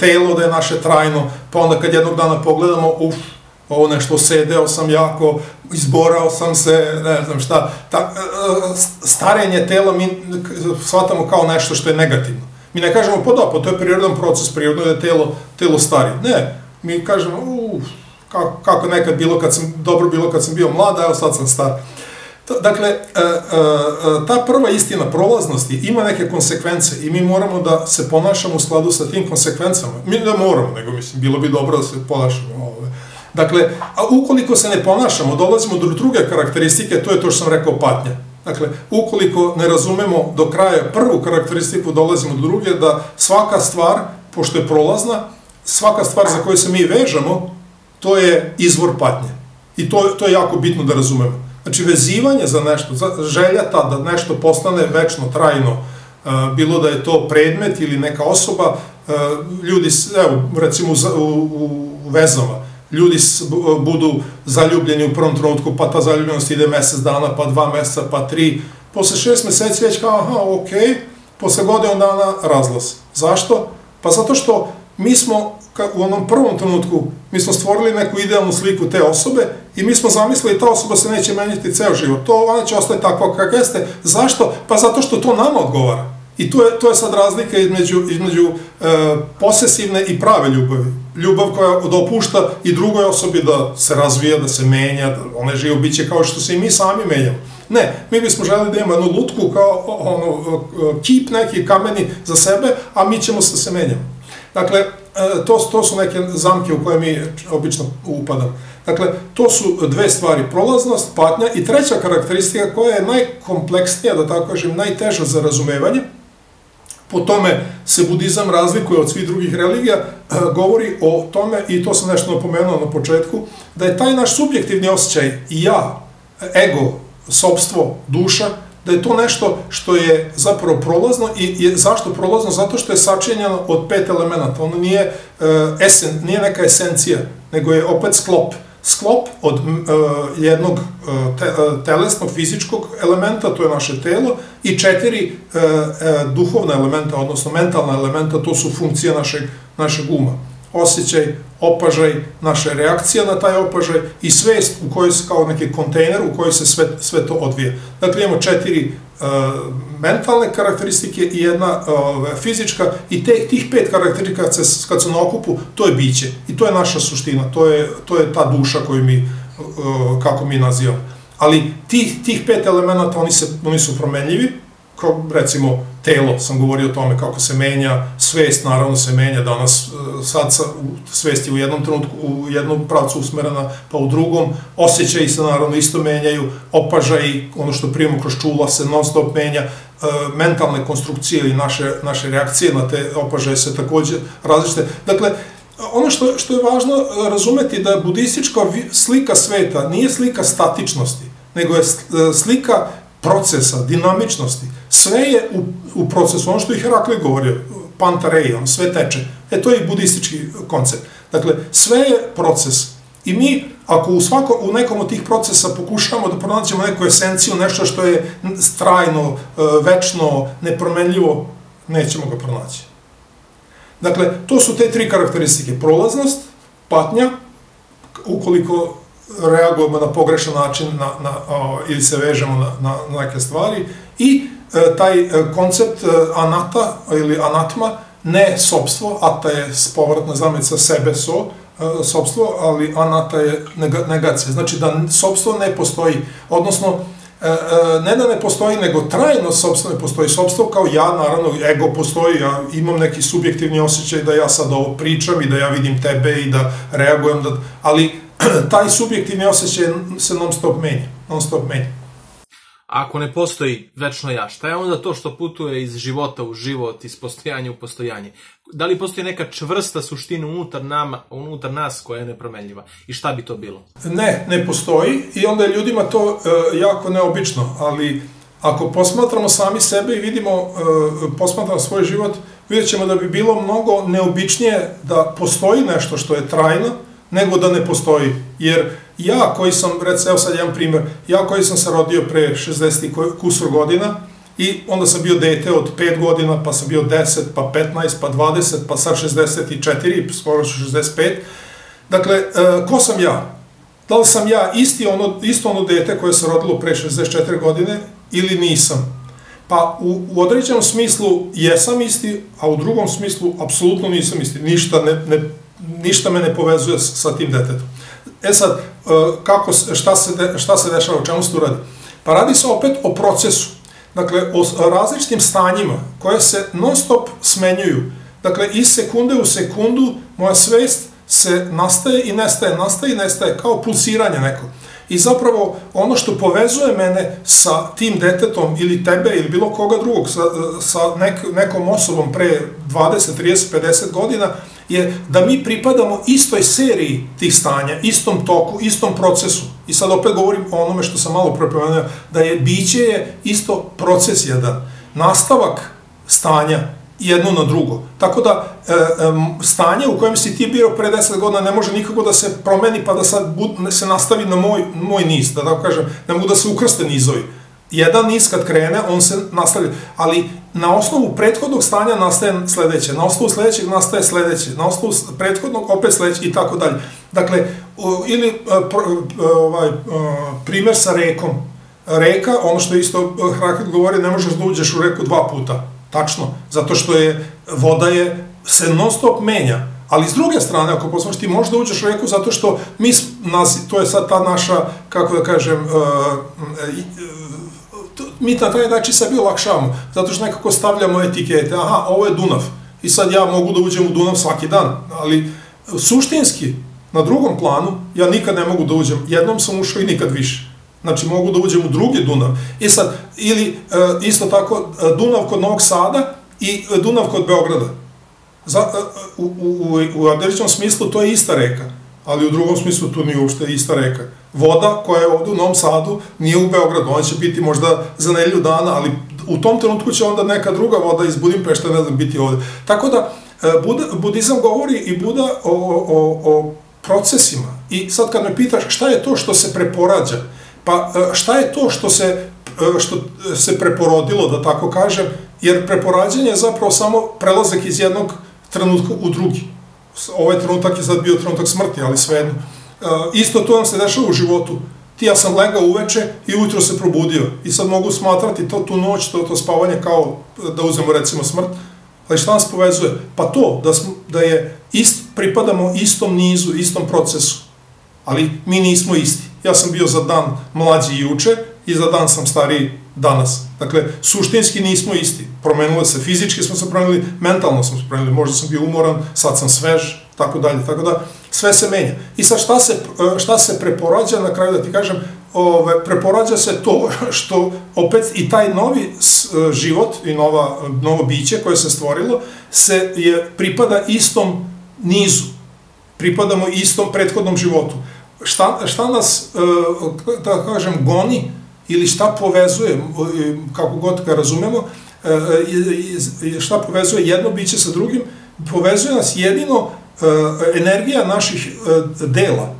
telo, da je naše trajno, pa onda kad jednog dana pogledamo, uf, ovo nešto sedeo sam jako, izborao sam se, ne znam šta, starenje tela mi shvatamo kao nešto što je negativno. Mi ne kažemo, pa da, pa to je prirodan proces, prirodno je telo stari. Ne, mi kažemo, uf, kako nekad bilo, dobro bilo kad sam bio mlada, evo sad sam star. Dakle, ta prva istina prolaznosti ima neke konsekvence i mi moramo da se ponašamo u skladu sa tim konsekvencama. Mi ne moramo, nego mislim, bilo bi dobro da se ponašamo. Dakle, a ukoliko se ne ponašamo, dolazimo do druge karakteristike, to je to što sam rekao, patnja. Dakle, ukoliko ne razumemo do kraja prvu karakteristiku, dolazimo do druge, da svaka stvar, pošto je prolazna, svaka stvar za koju se mi vežemo, to je izvor patnje. I to je jako bitno da razumemo. Znači, vezivanje za nešto, želja ta da nešto postane večno, trajno, bilo da je to predmet ili neka osoba, ljudi, evo, recimo u vezama, ljudi budu zaljubljeni u prvom trenutku, pa ta zaljubljenost ide mesec dana, pa dva meseca, pa tri, posle šest meseci već kao, aha, okej, posle godinu dana razlaz. Zašto? Pa zato što mi smo u onom prvom trenutku, mi smo stvorili neku idealnu sliku te osobe i mi smo zamislili ta osoba se neće menjati ceo život, ona će ostati takva kakva jeste. Zašto? Pa zato što to nama odgovara. I to je sad razlika između posesivne i prave ljubavi. Ljubav koja dopušta i drugoj osobi da se razvija, da se menja, da ona je živo biće kao što se i mi sami menjamo. Ne, mi bismo želeli da imamo jednu lutku kao kip neki kameni za sebe, a mi ćemo se se menjati. Dakle, to su neke zamke u koje mi obično upadamo. Dakle, to su dve stvari, prolaznost, patnja i treća karakteristika koja je najkompleksnija, da tako kažem, najteža za razumevanje. Po tome se budizam razlikuje od svih drugih religija, govori o tome, i to sam nešto napomenuo na početku, da je taj naš subjektivni osjećaj ja, ego, sopstvo, duša, da je to nešto što je zapravo prolazno. I zašto prolazno? Zato što je sačinjeno od pet elemenata. Ono nije neka esencija, nego je opet sklop. Sklop od jednog telesnog, fizičkog elementa, to je naše telo, i četiri duhovna elementa, odnosno mentalna elementa, to su funkcije našeg uma. Osjećaj, opažaj, naša reakcija na taj opažaj i svest u kojoj se kao neki kontejner u kojoj se sve to odvije. Dakle, imamo četiri mentalne karakteristike i jedna fizička, i tih pet karakteristika kad su na okupu, to je biće i to je naša suština, to je ta duša koju mi, kako mi nazivamo. Ali tih pet elementa, oni su promenljivi, kao recimo telo, sam govorio o tome kako se menja, svest naravno se menja, danas sad svest je u jednom trenutku, u jednom pravcu usmerena, pa u drugom, osjećaji se naravno isto menjaju, opažaj, ono što primamo kroz čula se non stop menja, mentalne konstrukcije ili naše reakcije na te opažaje se takođe različite. Dakle, ono što je važno razumeti da budistička slika sveta nije slika statičnosti, nego je slika procesa, dinamičnosti. Sve je u procesu, ono što je Heraklit govorio, pantareijom, sve teče. E to je i budistički koncept. Dakle, sve je proces. I mi, ako u nekom od tih procesa pokušamo da pronađemo neku esenciju, nešto što je trajno, večno, nepromenljivo, nećemo ga pronaći. Dakle, to su te tri karakteristike. Prolaznost, patnja, ukoliko reagujemo na pogrešan način ili se vežemo na neke stvari, i taj koncept anata ili anatma, ne sobstvo, ata je povratna zamenica sebe, so, sobstvo, ali anata je negacija. Znači da sobstvo ne postoji, odnosno ne da ne postoji, nego trajno sobstvo ne postoji. Sobstvo kao ja, naravno, ego postoji, ja imam neki subjektivni osjećaj da ja sad ovo pričam i da ja vidim tebe i da reagujem, ali taj subjektivni osjećaj se non stop menja, non stop menja. Ako ne postoji večno ja, šta je onda to što putuje iz života u život, iz postojanja u postojanje? Da li postoji neka čvrsta suština unutar nas koja je nepromenljiva? I šta bi to bilo? Ne, ne postoji, i onda je ljudima to jako neobično, ali ako posmatramo sami sebe i vidimo, posmatramo svoj život, vidjet ćemo da bi bilo mnogo neobičnije da postoji nešto što je trajno, nego da ne postoji. Jer ja koji sam, recimo sad jedan primjer, ja koji sam se rodio pre šezdeset kusur godina i onda sam bio dete od pet godina, pa sam bio deset, pa petnaest, pa dvadeset, pa sad šezdeset četiri, skoro šezdeset pet. Dakle, ko sam ja? Da li sam ja isto ono dete koje se rodilo pre šezdeset četiri godine ili nisam? Pa u određenom smislu jesam isti, a u drugom smislu apsolutno nisam isti. Ništa ne Ništa me ne povezuje sa tim detetom. E sad, šta se dešava, o čemu se tu radi? Pa radi se opet o procesu. Dakle, o različitim stanjima koje se non stop smenjuju. Dakle, iz sekunde u sekundu moja svest se nastaje i nestaje, nastaje i nestaje, kao pulsiranje neko. I zapravo ono što povezuje mene sa tim detetom ili tebe ili bilo koga drugog, sa nekom osobom pre dvadeset, trideset, pedeset godina, je da mi pripadamo istoj seriji tih stanja, istom toku, istom procesu. I sad opet govorim o onome što sam malo prepomenuo, da je biće je isto proces jedan, nastavak stanja jedno na drugo. Tako da stanje u kojem si ti bio pre deset godina ne može nikako da se promeni pa da sad se nastavi na moj niz, da tako kažem, ne mogu da se ukrste nizovi. Jedan niz kad krene, on se nastavlja, ali na osnovu prethodnog stanja nastaje sledeće, na osnovu sledećeg nastaje sledeće, na osnovu prethodnog opet sledeće i tako dalje. Dakle, ili primer sa rekom. Reka, ono što isto Heraklit govori, ne možeš da uđeš u reku dva puta, tačno, zato što je voda je, se non stop menja, ali s druge strane, ako posmaš, ti možeš da uđeš u reku zato što mi, to je sad ta naša, kako da kažem, mi na taj način sebi olakšavamo, zato što nekako stavljamo etikete, aha, ovo je Dunav, i sad ja mogu da uđem u Dunav svaki dan, ali suštinski, na drugom planu, ja nikad ne mogu da uđem, jednom sam ušao i nikad više. Znači, mogu da uđem u drugi Dunav. I sad, ili isto tako, Dunav kod Novog Sada i Dunav kod Beograda. U određenom smislu to je ista reka, ali u drugom smislu to nije uopšte ista reka. Voda koja je ovde u Novom Sadu nije u Beogradu, ona će biti možda za nedelju dana, ali u tom trenutku će onda neka druga voda iz Budimpešte, ne znam, biti ovde. Tako da, budizam govori i Buda o procesima. I sad kad me pitaš šta je to što se preporađa, pa šta je to što se preporodilo, da tako kažem, jer preporađanje je zapravo samo prelazak iz jednog trenutka u drugi. Ovaj trenutak je sad bio trenutak smrti, ali svejedno. Isto to nam se dešava u životu. Ti, ja sam legao uveče i ujutro se probudio. I sad mogu smatrati tu noć, to spavanje kao da uzmemo recimo smrt. Ali šta nas povezuje? Pa to, da pripadamo istom nizu, istom procesu. Ali mi nismo isti. Ja sam bio za dan mlađi juče i za dan sam stariji danas. Dakle, suštinski nismo isti. Promenilo se, fizički smo se promenili, mentalno smo se promenili, možda sam bio umoran, sad sam svež, tako dalje, tako da, sve se menja. I sad šta se preporađa, na kraju da ti kažem, preporađa se to što opet i taj novi život i novo biće koje se stvorilo, se pripada istom nizu, pripadamo istom prethodnom životu. Šta nas, da kažem, goni ili šta povezuje, kako god ga razumemo, šta povezuje jedno biće sa drugim, povezuje nas jedino energija naših dela.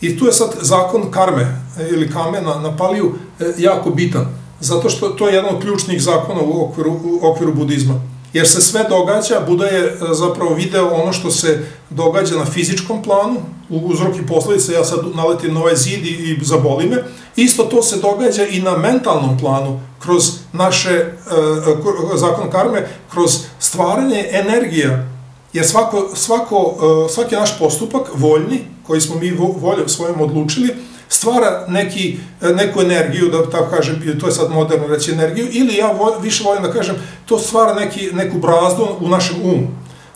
I tu je sad zakon karme ili kame na paliju jako bitan, zato što to je jedan od ključnih zakona u okviru budizma. Jer se sve događa, Buda je zapravo video ono što se događa na fizičkom planu, uzrok i posledice, ja sad naletim na ovaj zid i zaboli me, isto to se događa i na mentalnom planu, kroz naše zakon karme, kroz stvaranje energija, jer svaki naš postupak, voljni, koji smo mi voljom svojom odlučili, stvara neku energiju, da tako kažem, to je sad moderno reći energiju, ili ja više volim da kažem, to stvara neku brazdu u našem umu.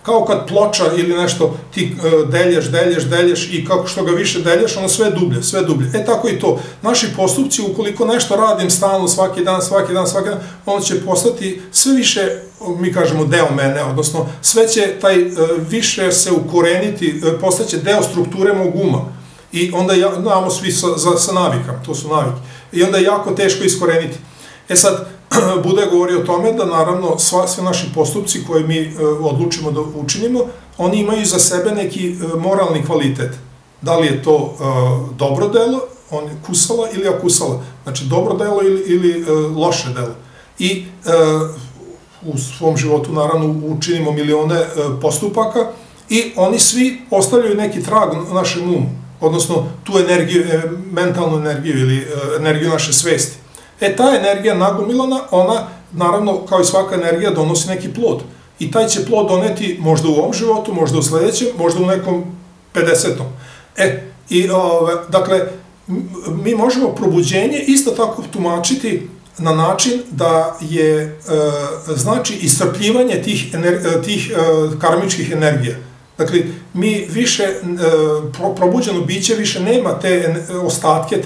Kao kad ploča ili nešto ti delješ, delješ, delješ i kako što ga više delješ, ono sve je dublje, sve je dublje. E tako i to. Naši postupci, ukoliko nešto radim stalno svaki dan, svaki dan, svaki dan, ono će postati sve više, mi kažemo, deo mene, odnosno sve će taj više se ukoreniti, postaće deo strukture mog uma. I onda, znamo svi sa navikama, to su navike, i onda je jako teško iskoreniti. E sad, Buda je govorio o tome da naravno sve naši postupci koje mi odlučimo da učinimo, oni imaju za sebe neki moralni kvalitet. Da li je to dobro delo, kusala ili akusala, znači dobro delo ili loše delo. I u svom životu naravno učinimo milione postupaka i oni svi ostavljaju neki trag u našem umu, odnosno tu energiju, mentalnu energiju ili energiju naše svesti. E, ta energija nagomilana, ona, naravno, kao i svaka energija, donosi neki plod. I taj će plod doneti možda u ovom životu, možda u sledećem, možda u nekom pedesetom. E, i, dakle, mi možemo probuđenje isto tako tumačiti na način da je, znači, iscrpljivanje tih karmičkih energija. Dakle, mi više, probuđeno biće više nema te ostatke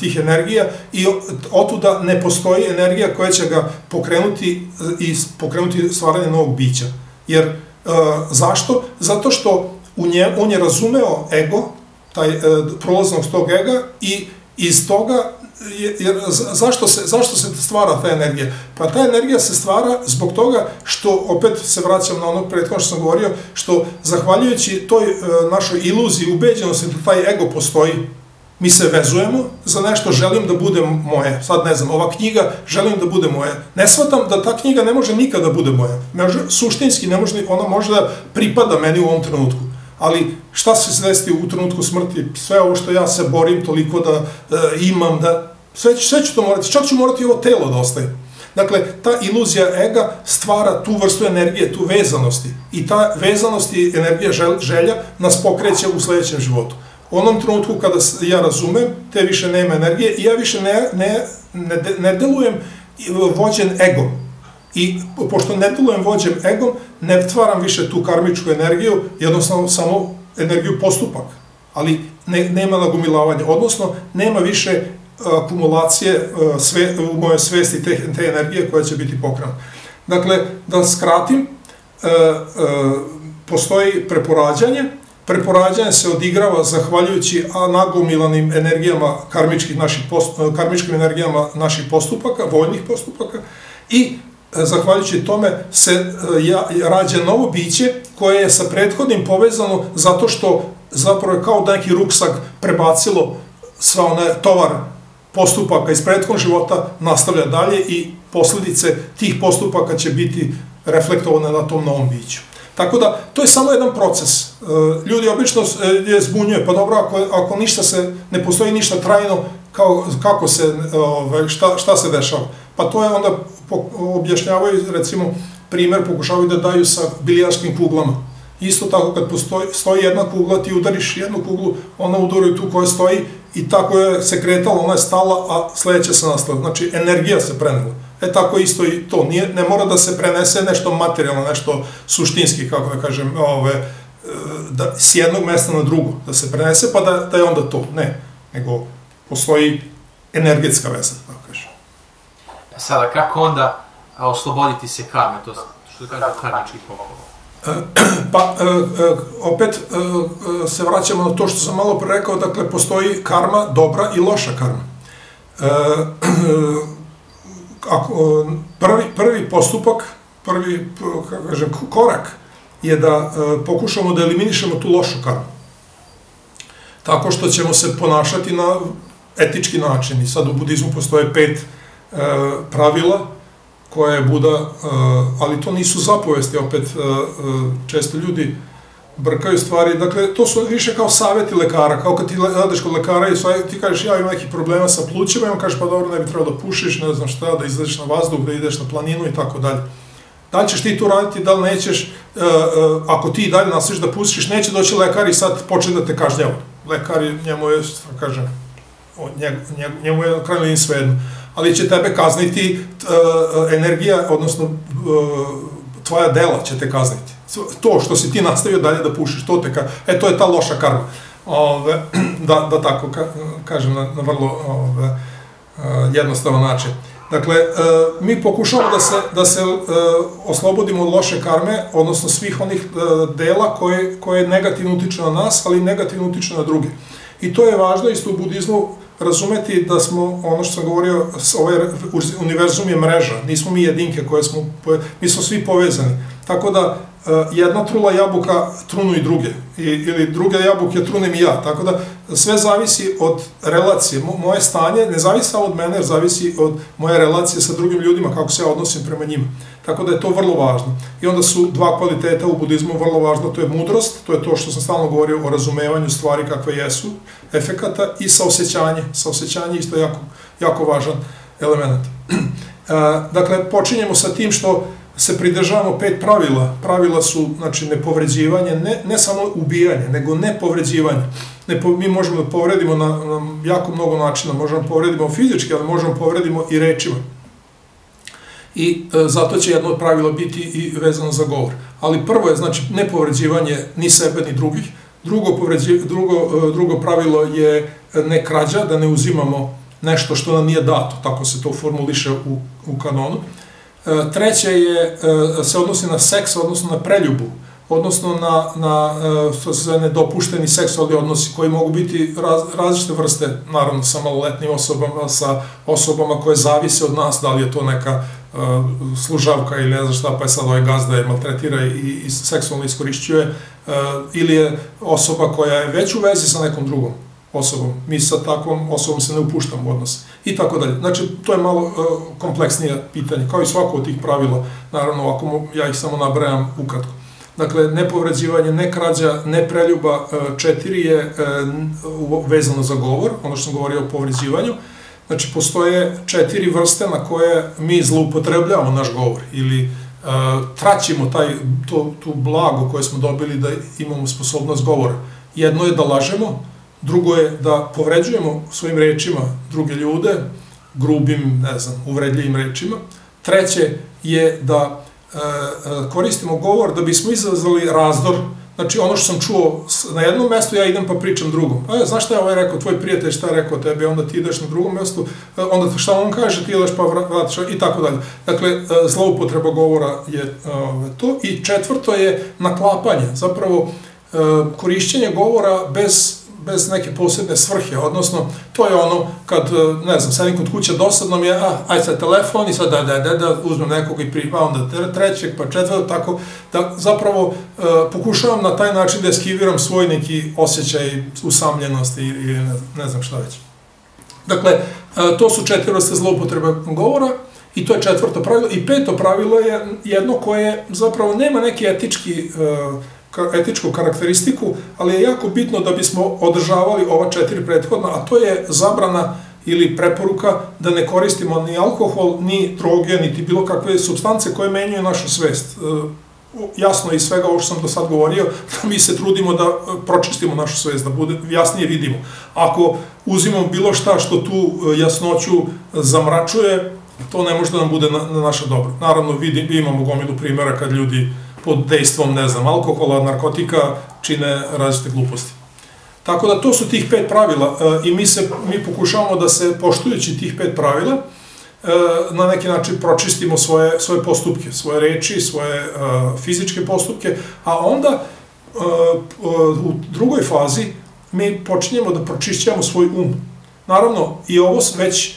tih energija i otuda ne postoji energija koja će ga pokrenuti i pokrenuti stvaranje novog bića. Jer, zašto? Zato što on je razumeo ego, taj prolaznost tog ega i iz toga Jer zašto se, zašto se stvara ta energija? Pa ta energija se stvara zbog toga što, opet se vraćam na ono prethodno što sam govorio, što zahvaljujući toj e, našoj iluziji, ubeđenosti da taj ego postoji, mi se vezujemo za nešto, želim da bude moje. Sad ne znam, ova knjiga, želim da bude moje. Ne shvatam da ta knjiga ne može nikada da bude moja. Suštinski ne može, ona može da pripada meni u ovom trenutku. Ali šta se desiti u trenutku smrti? Sve ovo što ja se borim toliko da imam, da... Sve ću to morati, čak ću morati i ovo telo da ostaje. Dakle, ta iluzija ega stvara tu vrstu energije, tu vezanosti. I ta vezanost i energija želja nas pokreće u sledećem životu. U onom trenutku kada ja razumem, te više nema energije i ja više ne delujem vođen egom. I pošto ne delujem vođem egom, ne stvaram više tu karmičku energiju, jednostavno samo energiju postupak, ali nema nagomilavanja, odnosno nema više akumulacije u mojoj svesti te energije koja će biti pokrenuta. Dakle, da skratim, postoji preporađanje, preporađanje se odigrava zahvaljujući nagomilanim energijama, karmičkim energijama naših postupaka, voljnih postupaka, i zahvaljujući tome se rađa novo biće koje je sa prethodnim povezano zato što zapravo je kao neki ruksak prebacilo sva onaj tovar postupaka iz prethodnog života, nastavlja dalje i posledice tih postupaka će biti reflektovane na tom novom biću. Tako da, to je samo jedan proces. Ljudi obično je zbunjuje, pa dobro, ako ništa se, ne postoji ništa trajno, kako se, šta se dešava. Pa to je onda, objašnjavaju, recimo, primer, pokušavaju da daju sa bilijarskim kuglama. Isto tako, kad stoji jedna kugla, ti udariš jednu kuglu, ona udari tu koja stoji i ta koja se kretala, ona je stala, a sledeća se nastavila. Znači, energija se prenela. E tako isto i to. Ne mora da se prenese nešto materijalno, nešto suštinski, kako da kažem, s jednog mesta na drugo, da se prenese, pa da je onda to. Ne, nego postoji energetska veza, tako kažem. Sada, kako onda osloboditi se karme, to što kaže karmički poklon? Pa, opet se vraćamo na to što sam malo pre rekao, dakle, postoji karma dobra i loša karma. Prvi postupak, prvi korak je da pokušamo da eliminišemo tu lošu karmu. Tako što ćemo se ponašati na etički način. I sad u budizmu postoje pet pravila koja je Buda, ali to nisu zapovesti, opet često ljudi brkaju stvari, dakle to su više kao savjeti lekara, kao kad ti odeš kod lekara i ti kažeš ja imam neki problema sa plućima i on kaže pa dobro ne bi trebalo da pušiš, ne znam šta, da izlaziš na vazduh, da ideš na planinu i tako dalje. Da li ćeš ti tu raditi, da li nećeš, ako ti dalje nastaviš da pušiš, neće doći lekar i sad počne da te kažnjava. Lekar njemu je, kažem, njemu je krajnje linije svejedno. Ali će tebe kazniti energija, odnosno tvoja dela će te kazniti. To što si ti nastavio dalje da pušiš, to te kazniti. E, to je ta loša karma. Da tako kažem na vrlo jednostavan način. Dakle, mi pokušamo da se oslobodimo od loše karme, odnosno svih onih dela koje negativno utiču na nas, ali negativno utiču na druge. I to je važno isto u budizmu, razumeti da smo, ono što sam govorio, ovaj univerzum je mreža, nismo mi jedinke koje smo, mi smo svi povezani. Tako da jedna trula jabuka trunu i druge, ili druge jabuke trunem i ja. Tako da sve zavisi od relacije, moje stanje ne zavisi samo od mene, zavisi od moje relacije sa drugim ljudima, kako se ja odnosim prema njima. Tako da je to vrlo važno. I onda su dva kvaliteta u budizmu vrlo važna, to je mudrost, to je to što sam stalno govorio o razumevanju stvari kakve jesu, efekata, i saosećanje. Saosećanje isto je jako važan element. Dakle, počinjemo sa tim što se pridržavamo pet pravila. Pravila su, znači, nepovređivanje, ne samo ubijanje, nego nepovređivanje. Mi možemo da povredimo na jako mnogo načina, možemo da povredimo fizički, ali možemo da povredimo i rečima. I zato će jedno od pravila biti i vezano za govor. Ali prvo je, znači, nepovređivanje ni sebe, ni drugih. Drugo pravilo je ne krađa, da ne uzimamo nešto što nam nije dato, tako se to formuliše u kanonu. Treće se odnosi na seks, odnosno na preljubu. odnosno na nedopušteni seksualni odnosi koji mogu biti različite vrste, naravno sa maloletnim osobama, sa osobama koje zavise od nas, da li je to neka služavka ili ne znam šta, pa je sad ovaj gazda je maltretira i seksualno iskorišćuje, ili je osoba koja je već u vezi sa nekom drugom osobom, mi sa takvom osobom se ne upuštamo u odnose, i tako dalje. Znači, to je malo kompleksnije pitanje, kao i svako od tih pravila, naravno ovako ja ih samo nabrajam ukratko. Dakle, nepovređivanje, ne krađa, ne preljuba, četiri je vezano za govor, ono što sam govorio o povređivanju. Znači, postoje četiri vrste na koje mi zloupotrebljamo naš govor ili traćimo tu blago koje smo dobili da imamo sposobnost govora. Jedno je da lažemo, drugo je da povređujemo svojim rečima druge ljude, grubim, ne znam, uvredljivim rečima. Treće je da koristimo govor da bismo izazvali razdor. Znači, ono što sam čuo na jednom mestu, ja idem pa pričam drugom. Znaš šta je ovaj rekao, tvoj prijatelj šta je rekao tebi, onda ti ideš na drugom mestu, onda šta on kaže, ti ideš pa vratiš, i tako dalje. Dakle, zloupotreba govora je to. I četvrto je naklapanje, zapravo korišćenje govora bez bez neke posebne svrhe, odnosno to je ono kad, ne znam, sedim kod kuće, dosadno mi je, a, aj sad telefon i sad da, da, da, da, uzmem nekog i pripa, onda trećeg, pa četvrtog, tako da zapravo pokušavam na taj način da eskiviram svoj neki osjećaj usamljenosti ili ne znam šta već. Dakle, to su četiri vrste zloupotrebe govora i to je četvrto pravilo. I peto pravilo je jedno koje zapravo nema neki etički etičku karakteristiku, ali je jako bitno da bismo održavali ova četiri prethodna, a to je zabrana ili preporuka da ne koristimo ni alkohol, ni droge, niti bilo kakve supstance koje menjaju našu svest. Jasno je iz svega ovo što sam do sad govorio, da mi se trudimo da pročistimo našu svest, da jasnije vidimo. Ako uzimamo bilo šta što tu jasnoću zamračuje, to ne može da nam bude na naše dobro. Naravno, imamo gomilu primjera kad ljudi pod dejstvom, ne znam, alkohola, narkotika, čine različite gluposti. Tako da to su tih pet pravila i mi pokušavamo da se, poštujući tih pet pravila, na neki način pročistimo svoje postupke, svoje reči, svoje fizičke postupke, a onda u drugoj fazi mi počinjemo da pročišćavamo svoj um. Naravno, i ovo već,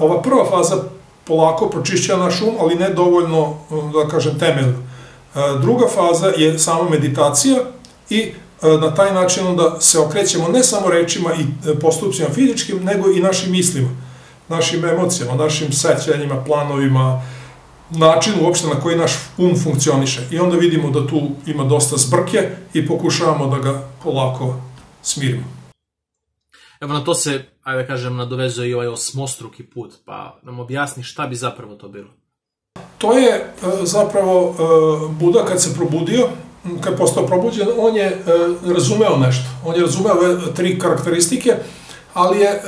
ova prva faza polako pročišća naš um, ali ne dovoljno, da kažem, temeljno. Druga faza je sama meditacija i na taj način onda se okrećemo ne samo rečima i postupcima fizičkim, nego i našim mislima, našim emocijama, našim sećanjima, planovima, načinu uopšte na koji naš um funkcioniše. I onda vidimo da tu ima dosta zbrke i pokušavamo da ga polako smirimo. Evo, na to se, ajde kažem, nadovezuje i ovaj osmostruki put, pa nam objasni šta bi zapravo to bilo. To je zapravo Buda kad se probudio, kad je postao probuđen, on je razumeo nešto. On je razumeo ove tri karakteristike, ali je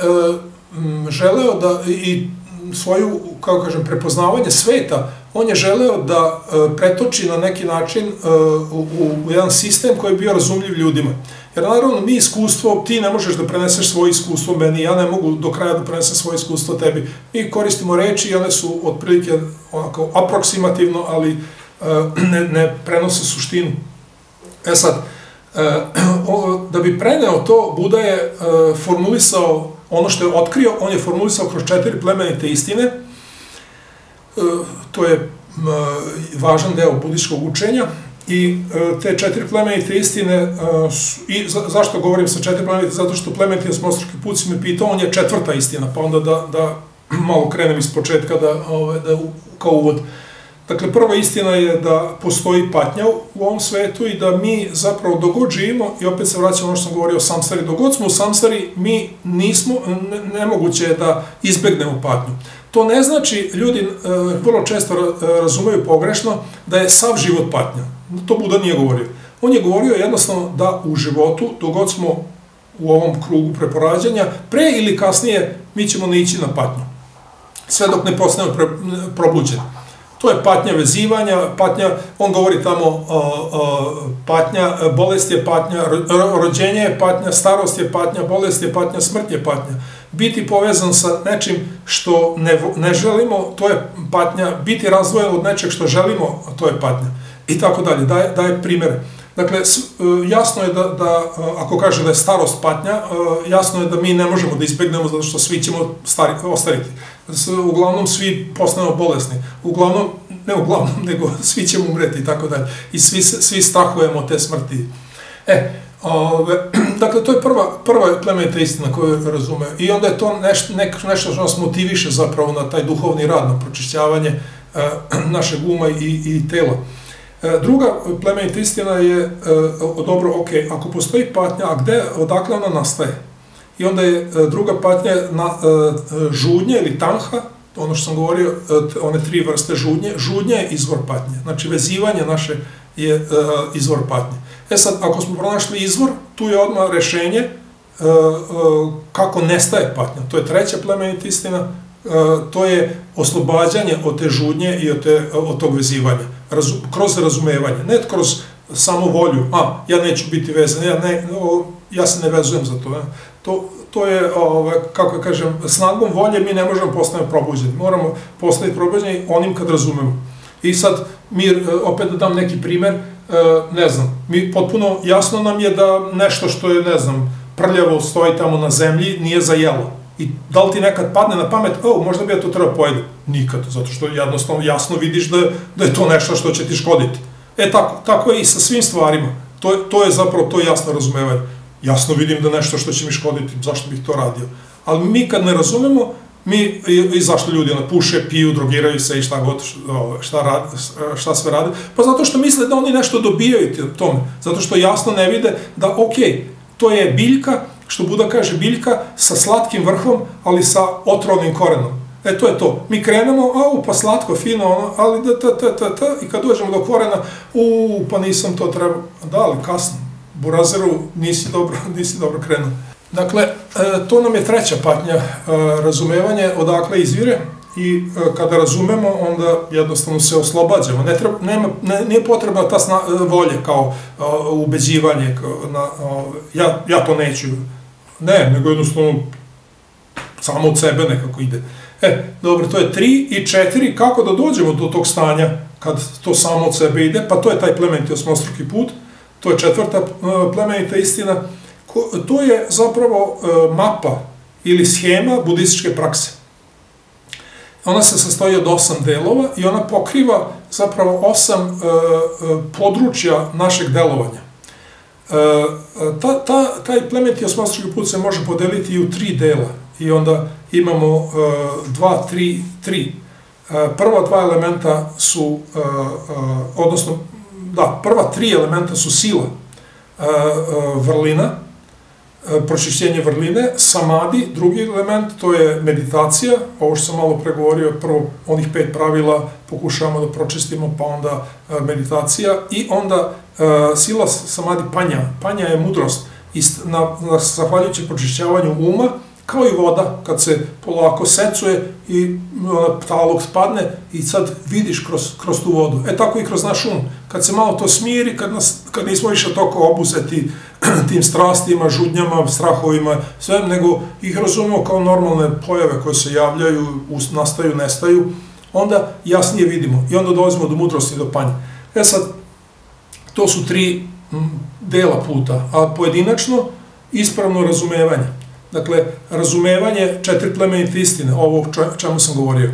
želeo da i svoju, kao kažem, prepoznavanje sveta, on je želeo da pretoči na neki način u jedan sistem koji je bio razumljiv ljudima. Jer naravno mi iskustvo, ti ne možeš da preneseš svoje iskustvo meni, ja ne mogu do kraja da prenesem svoje iskustvo tebi. Mi koristimo reči i one su otprilike onako aproksimativno, ali ne prenose suštinu. E sad, da bi preneo to, Buda je formulisao ono što je otkrio, on je formulisao kroz četiri plemenite istine, to je važan deo budističkog učenja. I te četiri plemenite istine, i zašto govorim sa četiri plemenite, zato što plemenite osmostruki put si me pitao, on je četvrta istina, pa onda da malo krenem iz početka kao uvod. Dakle, prva istina je da postoji patnja u ovom svetu i da mi zapravo dogod živimo, i opet se vraćamo ono što sam govorio o samsari, dogod smo u samsari, mi nismo, nemoguće je da izbegnemo patnju. To ne znači, ljudi vrlo često razumeju pogrešno, da je sav život patnja. To Buda nije govorio. On je govorio jednostavno da u životu, dogod smo u ovom krugu preporađanja, pre ili kasnije mi ćemo naići na patnju. Sve dok ne postanemo probuđeni. To je patnja vezivanja, patnja, on govori tamo, patnja, bolest je patnja, rođenje je patnja, starost je patnja, bolest je patnja, smrt je patnja. Biti povezan sa nečim što ne želimo, to je patnja, biti razdvojen od nečeg što želimo, to je patnja. I tako dalje, daje primjer. Dakle, jasno je da, ako kaže da je starost patnja, jasno je da mi ne možemo da izbegnemo zato što svi ćemo ostariti. Uglavnom, svi postanemo bolesni. Uglavnom, ne uglavnom, nego svi ćemo umreti i tako dalje. I svi strahujemo te smrti. E, dakle, to je prva plemenita istina koju razume. I onda je to nešto što nas motiviše zapravo na taj duhovni rad, na pročišćavanje našeg uma i tela. Druga plemenita istina je, dobro, ok, ako postoji patnja, a gde, odakle ona nastaje? I onda je druga patnja žudnje ili tanha, ono što sam govorio, one tri vrste žudnje. Žudnje je izvor patnje, znači vezivanje naše je izvor patnje. E sad, ako smo pronašli izvor, tu je odmah rešenje kako nestaje patnja. To je treća plemenita istina, to je oslobađanje od te žudnje i od tog vezivanja. Kroz razumevanje, ne kroz samo volju, a, ja neću biti vezan, ja se ne vezujem za to. To je, kako kažem, snagom volje mi ne možemo postaviti probuđeni, moramo postaviti probuđeni onim kad razumemo. I sad, opet da dam neki primer, ne znam, potpuno jasno nam je da nešto što je, ne znam, prljavo stoji tamo na zemlji, nije za jelo. I da li ti nekad padne na pamet, o, možda bi ja to trebao pojedi? Nikad, zato što jednostavno jasno vidiš da je to nešto što će ti škoditi. E tako, tako je i sa svim stvarima. To je zapravo to jasno razumevanje. Jasno vidim da nešto što će mi škoditi, zašto bih to radio? Ali mi kad ne razumemo, mi, i zašto ljudi puše, piju, drogiraju se i šta god, šta sve rade, pa zato što misle da oni nešto dobijaju tome, zato što jasno ne vide da, ok, to je biljka, što Buda kaže, biljka sa slatkim vrhom, ali sa otrovnim korenom. E, to je to. Mi krenemo, au, pa slatko, fino, ono, ali da, ta, ta, ta, ta, i kad dođemo do korena, uu, pa nisam to trebao. Da, ali kasno. Burazeru, nisi dobro, nisi dobro krenuo. Dakle, to nam je treća patnja, razumevanje odakle izvire, i kada razumemo, onda jednostavno se oslobađamo. Nije potrebna ta volja kao ubeđivanje, ja to neću. Ne, nego jednostavno samo od sebe nekako ide. E, dobro, to je tri i četiri, kako da dođemo do tog stanja kad to samo od sebe ide, pa to je taj plemeniti osmostruki put, to je četvrta plemenita istina, to je zapravo mapa ili shema budističke prakse. Ona se sastoji od osam delova i ona pokriva zapravo osam područja našeg delovanja. Taj plemeniti osmostruki put se može podeliti i u tri dela i onda imamo dva, tri, tri. Prva dva elementa su, odnosno, da, prva tri elementa su sila, vrlina, pročišćenje vrline, samadi, drugi element, to je meditacija, ovo što sam malo pregovorio, prvo onih pet pravila pokušavamo da pročistimo, pa onda meditacija, i onda sila, samadi, panja. Panja je mudrost, zahvaljujući pročišćavanju uma, kao i voda, kad se polako secuje i talog spadne i sad vidiš kroz tu vodu. E tako i kroz naš um. Kad se malo to smiri, kad nismo više toliko obuzeti tim strastima, žudnjama, strahovima, svem, nego ih razumemo kao normalne pojave koje se javljaju, nastaju, nestaju, onda jasnije vidimo. I onda dolazimo do mudrosti i do panja. E sad, to su tri dela puta, a pojedinačno ispravno razumevanje. Dakle, razumevanje četiri plemenite istine, ovo o čemu sam govorio.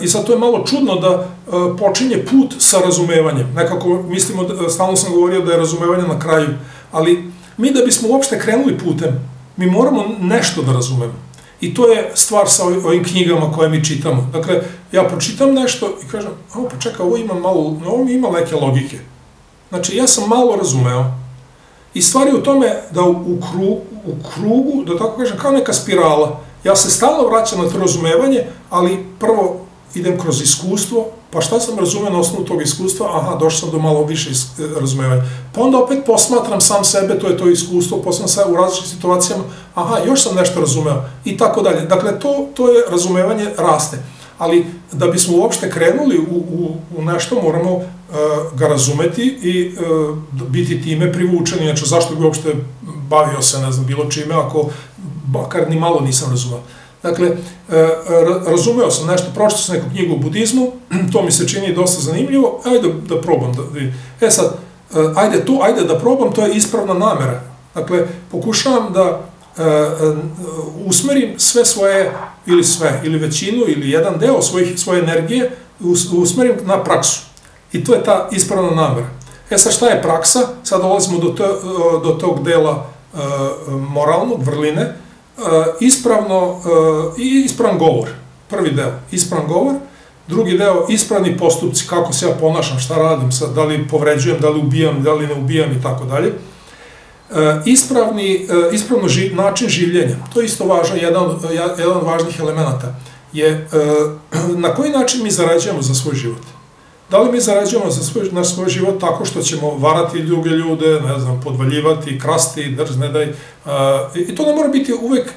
I sad to je malo čudno da počinje put sa razumevanjem. Nekako mislimo, stalno sam govorio da je razumevanje na kraju, ali mi da bismo uopšte krenuli putem, mi moramo nešto da razumemo. I to je stvar sa ovim knjigama koje mi čitamo. Dakle, ja pročitam nešto i kažem, o, pa čekaj, ovo ima malo, ovo mi ima neke logike. Znači, ja sam malo razumeo. I stvar je u tome da u krugu, da tako kažem, kao neka spirala, ja se stalno vraćam na to razumevanje, ali prvo idem kroz iskustvo, pa šta sam razumeo na osnovu tog iskustva, aha, došao sam do malo više razumevanja. Pa onda opet posmatram sam sebe, to je to iskustvo, posmatram sebe u različitim situacijama, aha, još sam nešto razumeo, i tako dalje. Dakle, to je razumevanje raste. Ali da bismo uopšte krenuli u nešto, moramo ga razumeti i biti time privučeni. Znači, zašto bi uopšte bavio se, ne znam, bilo čime, ako bakar ni malo nisam razumeo. Dakle, razumeo sam nešto, pročitao sam neku knjigu o budizmu, to mi se čini dosta zanimljivo, ajde da probam. E sad, ajde tu, ajde da probam, to je ispravna namera. Dakle, pokušavam da usmerim sve svoje, ili sve, ili većinu, ili jedan deo svoje energije, usmerim na praksu. I to je ta ispravna namera. E sad, šta je praksa? Sad dolazimo do tog dela moralnog, vrline. Ispravan govor, prvi deo, ispravan govor. Drugi deo, ispravni postupci, kako se ja ponašam, šta radim, da li povređujem, da li ubijam, da li ne ubijam i tako dalje. Ispravno način življenja, to je isto važan, jedan od važnih elemenata, je na koji način mi zarađujemo za svoj život. Da li mi zarađujemo na svoj život tako što ćemo varati druge ljude, ne znam, podvaljivati, krasti, drzne daj. I to ne mora biti uvek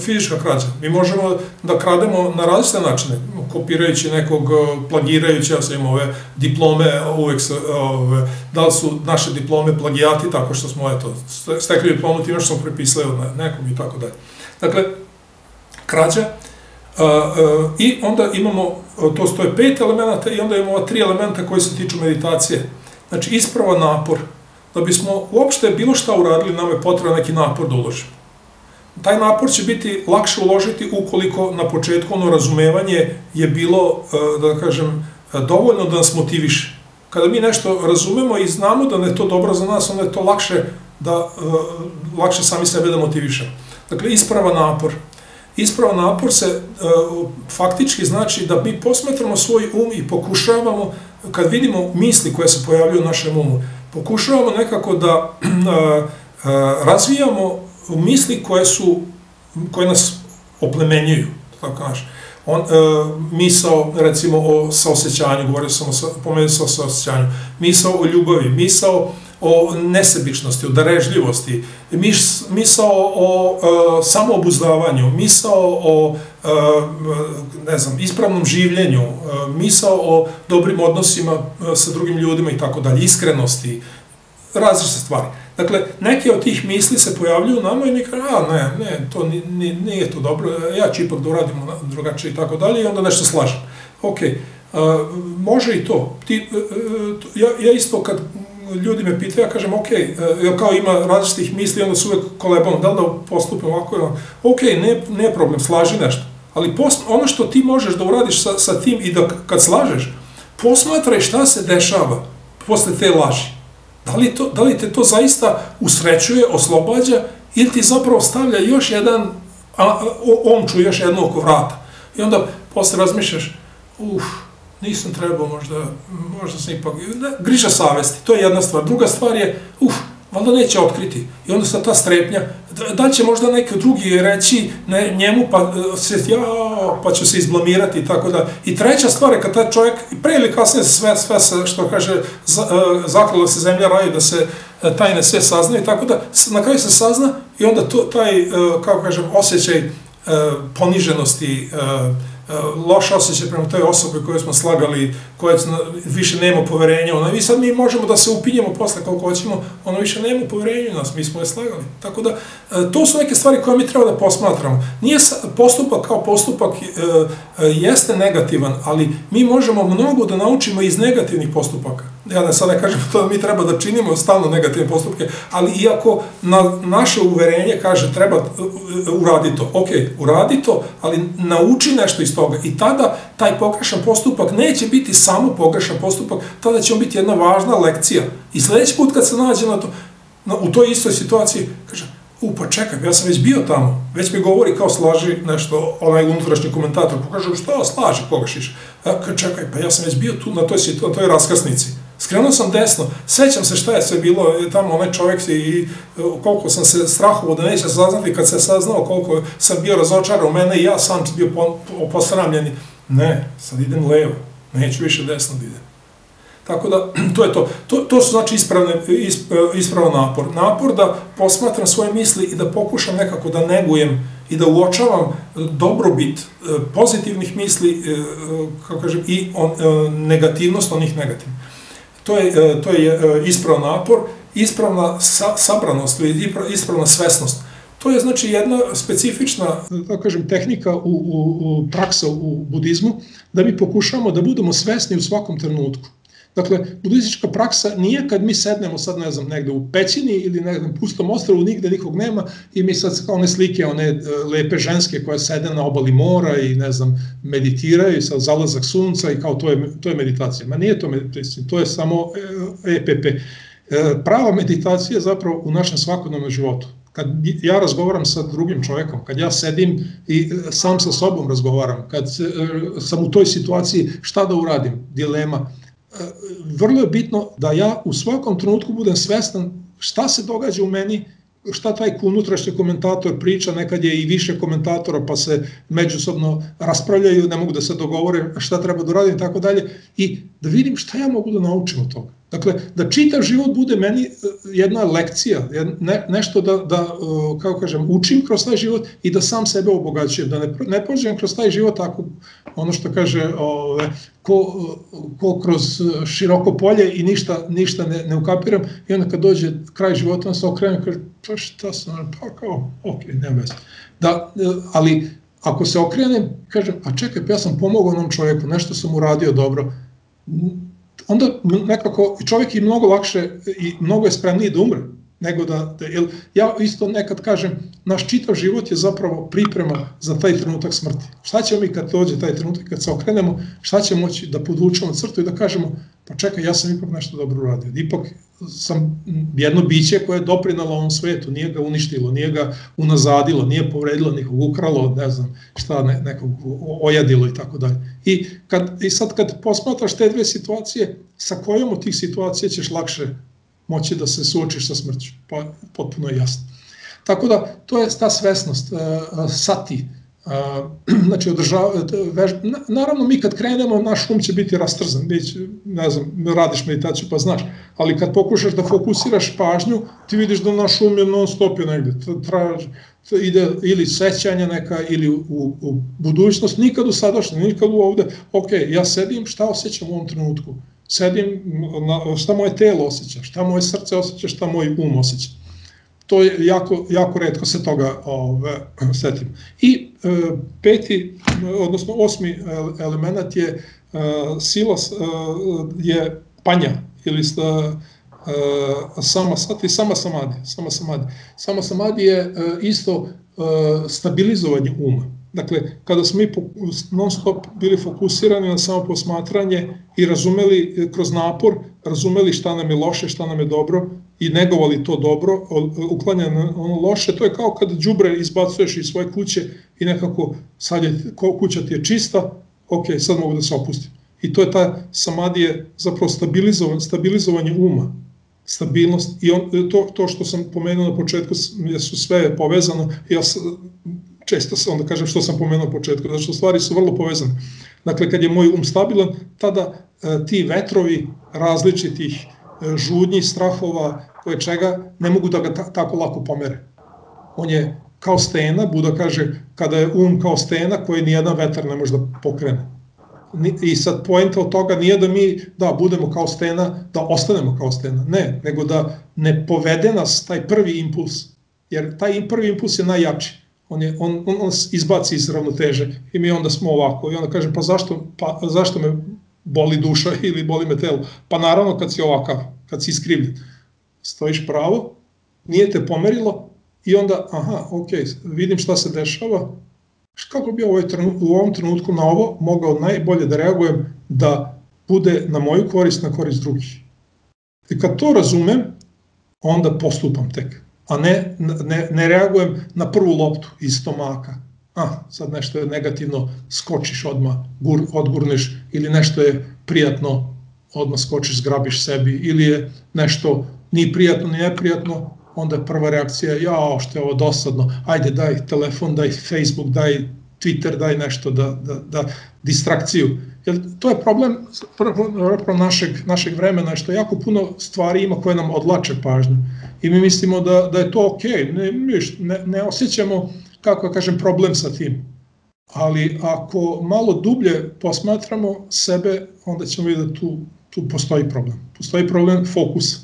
fizička krađa. Mi možemo da krademo na različite načine, kopirajući nekog, plagirajući, ja sam imao ove diplome, uvek da li su naše diplome plagijati tako što smo, eto, stekli diplomu time što smo prepisali od nekog i tako dalje. Dakle, krađa. I onda imamo, to stoje pet elementa, i onda imamo ova tri elementa koji se tiču meditacije. Znači, ispravan napor. Da bismo uopšte bilo šta uradili, nam je potreban neki napor da uložimo. Taj napor će biti lakše uložiti ukoliko na početku ono razumevanje je bilo, da kažem, dovoljno da nas motiviše. Kada mi nešto razumemo i znamo da je to dobro za nas, onda je to lakše sami sebe da motivišemo. Dakle, ispravan napor. Ispravan napor se faktički znači da mi posmatramo svoj um i pokušavamo, kad vidimo misli koje se pojavljaju u našem umu, pokušavamo nekako da razvijamo misli koje nas oplemenjuju. Misao, recimo, o saosećanju, govorio sam o saosećanju, misao o ljubavi, misao o nesebičnosti, o darežljivosti, misao o samoobuzdavanju, misao o ispravnom življenju, misao o dobrim odnosima sa drugim ljudima i tako dalje, iskrenosti, različite stvari. Dakle, neke od tih misli se pojavljuju u nama i mi kažemo, a ne, ne, to nije to dobro, ja ću ipak da uradim drugačije i tako dalje, i onda nešto slažem. Ok, može i to. Ja isto kad ljudi me pitaju, ja kažem, ok, kao ima različitih misli, onda se uvek kolebam, da li da postupim ovako, ok, nije problem, slaži nešto. Ali ono što ti možeš da uradiš sa tim i da kad slažeš, posmatraj šta se dešava posle te laži. Da li te to zaista usrećuje, oslobađa, ili ti zapravo stavlja još jedan omču, još jednu oko vrata. I onda posle razmišljaš, uff, nisam trebao, možda, možda sam ipak, griža savesti, to je jedna stvar. Druga stvar je, uff, valjda neće otkriti. I onda sad ta strepnja, da li će možda neki drugi reći njemu, pa će se izblamirati i tako da. I treća stvar je kad taj čovjek, pre ili kasnije sve, što kaže, zaklala se zemlja raju da se tajne sve sazna i tako da, na kraju se sazna i onda taj, kako kažem, osjećaj poniženosti, loš osjećaj prema toj osobi koju smo slagali, koja više nema poverenja, ona i sad mi možemo da se upinjemo posle koliko hoćemo, ona više nema poverenja u nas, mi smo je slagali. Tako da, to su neke stvari koje mi treba da posmatramo. Nije postupak kao postupak jeste negativan, ali mi možemo mnogo da naučimo iz negativnih postupaka. Ja sad ne kažem to da mi treba da činimo stalno negativne postupke, ali iako naše uverenje kaže treba uradi to, ok, uradi to, ali nauči nešto iz toga i tada taj pogrešan postupak neće biti samo pogrešan postupak, tada će on biti jedna važna lekcija. I sledeći put kad se nađe u toj istoj situaciji, kaže, u pa čekaj, ja sam već bio tamo, već mi govori kao slaži nešto, onaj unutrašnji komentator, pokažem što slaži, pogrešiš. Čekaj, pa ja sam već bio tu na toj raskrsnici. Skrenuo sam desno, sećam se šta je sve bilo, tamo onaj čovjek i koliko sam se strahovao da neće saznati, kad se saznao koliko sam bio razočaran u mene i ja sam bio posramljen. Ne, sad idem levo, neću više desno da idem. Tako da, to je to. To su znači ispravan napor. Napor da posmatram svoje misli i da pokušam nekako da negujem i da uočavam dobrobit pozitivnih misli i negativnost onih negativnih. To je ispravan napor, ispravna sabranost, ispravna svesnost. To je znači jedna specifična tehnika praksa u budizmu, da mi pokušamo da budemo svesni u svakom trenutku. Dakle, budistička praksa nije kad mi sednemo sad, ne znam, negde u pećini ili negde u pustom ostrvu, nigde nikog nema i mi sad kao one slike, one lepe ženske koje sede na obali mora i, ne znam, meditiraju sa zalazak sunca i kao to je meditacija. Ma nije to meditacija, to je samo E P P. Prava meditacija je zapravo u našem svakodnevnom životu. Kad ja razgovaram sa drugim čovekom, kad ja sedim i sam sa sobom razgovaram, kad sam u toj situaciji šta da uradim, dilema, vrlo je bitno da ja u svakom trenutku budem svestan šta se događa u meni, šta taj unutrašnji komentator priča, nekad je i više komentatora pa se međusobno raspravljaju, ne mogu da se dogovore šta treba da uradim i tako dalje, i da vidim šta ja mogu da naučim od toga. Dakle, da čitav život bude meni jedna lekcija, nešto da, kako kažem, učim kroz taj život i da sam sebe obogaćujem, da ne prođem kroz taj život ako, ono što kaže, ko kroz široko polje i ništa ne ukapiram, i onda kad dođe kraj života, on se okrene i kaže, pa šta sam, pa kao, ok, nema veze. Ali ako se okrenem, kažem, a čekaj, pa ja sam pomogao onom čoveku, nešto sam uradio dobro, onda nekako čovjek je mnogo lakše i mnogo je spremniji da umre. Ja isto nekad kažem, naš čitav život je zapravo priprema za taj trenutak smrti. Šta ćemo mi kad dođe taj trenutak, kad se okrenemo, šta ćemo moći da podvučemo crtu i da kažemo, pa čekaj, ja sam ipak nešto dobro uradio. Ipak sam jedno biće koje je doprinalo ovom svetu, nije ga uništilo, nije ga unazadilo, nije povredilo nikog, ukralo, ne znam šta, nekog ojadilo i tako dalje. I sad kad posmatraš te dve situacije, sa kojom od tih situacija ćeš lakše moći da se suočiš sa smrću, pa potpuno je jasno. Tako da, to je ta svesnost, sati, znači naravno mi kad krenemo, naš um će biti rastrzan, ne znam, radiš meditaciju pa znaš, ali kad pokušaš da fokusiraš pažnju, ti vidiš da naš um je non stop je negde, ide ili sećanja neka, ili u budućnost, nikad u sadašnju, nikad u ovde, ok, ja sedim, šta osjećam u ovom trenutku? Sedim, šta moje telo osjeća, šta moje srce osjeća, šta moj um osjeća. To je jako, jako retko se toga setim. I peti, odnosno osmi element je sila, je panja ili sama sati, sama samadi. Sama samadi je isto stabilizovanje uma. Dakle, kada smo mi non stop bili fokusirani na samo posmatranje i razumeli kroz napor, razumeli šta nam je loše, šta nam je dobro i negovali to dobro, uklanjali ono loše, to je kao kada đubre izbacuješ iz svoje kuće i nekako sad je, kuća ti je čista, ok, sad mogu da se opustim. I to je ta samadija, zapravo stabilizovanje uma, stabilnost, i to što sam pomenuo na početku su sve povezano. Ja često se onda kažem što sam pomenuo u početku, zato što stvari su vrlo povezane. Dakle, kad je moj um stabilan, tada ti vetrovi različitih žudnji, strahova, koje čega, ne mogu da ga tako lako pomere. On je kao stena, Buda kaže, kada je um kao stena koju nijedan vetar ne može da pokrene. I sad poenta od toga nije da mi da budemo kao stena, da ostanemo kao stena, ne, nego da ne povede nas taj prvi impuls, jer taj prvi impuls je najjači. On nas izbaci iz ravnoteže i mi onda smo ovako. I onda kažem, pa zašto me boli duša ili boli me telo? Pa naravno kad si ovakav, kad si iskrivljen. Stojiš pravo, nije te pomerilo i onda, aha, ok, vidim šta se dešava. Kako bi u ovom trenutku na ovo mogao najbolje da reagujem da bude na moju korist, na korist drugih. I kad to razumem, onda postupam tek. A ne reagujem na prvu loptu iz stomaka. Ah, sad nešto je negativno, skočiš odmah, odgurneš, ili nešto je prijatno, odmah skočiš, zgrabiš sebi, ili je nešto ni prijatno, ni neprijatno, onda je prva reakcija, jao, što je ovo dosadno, ajde daj telefon, daj Facebook, daj Twitter, daj nešto, da distrakciju. To je problem našeg vremena, što jako puno stvari ima koje nam odlače pažnju. I mi mislimo da je to ok, ne osjećamo, kako kažem, problem sa tim. Ali ako malo dublje posmatramo sebe, onda ćemo vidjeti da tu postoji problem. Postoji problem fokusa,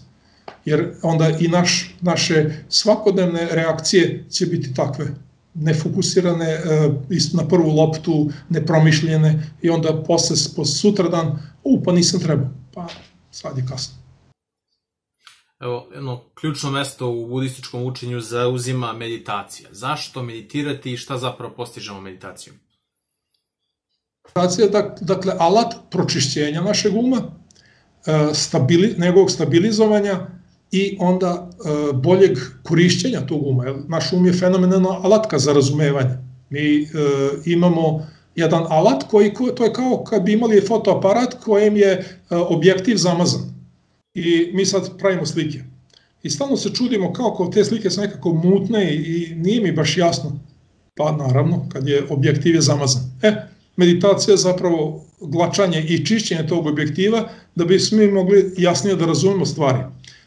jer onda i naše svakodnevne reakcije će biti takve. Nefokusirane, na prvu loptu, nepromišljene, i onda posle sutradan, u, pa nisam trebao, pa sad je kasno. Evo, jedno ključno mesto u budističkom učenju zauzima meditacija. Zašto meditirati i šta zapravo postižemo meditacijom? Meditacija je, dakle, alat pročišćenja našeg uma, njegovog stabilizovanja i onda boljeg korišćenja tog uma. Naš um je fenomenalna alatka za razumevanje. Mi imamo jedan alat koji, to je kao kad bi imali fotoaparat kojem je objektiv zamazan. I mi sad pravimo slike. I stalno se čudimo kako te slike su nekako mutne i nije mi baš jasno. Pa naravno, kad je objektiv je zamazan. E, meditacija je zapravo glačanje i čišćenje tog objektiva da bi svi mogli jasnije da razumemo stvari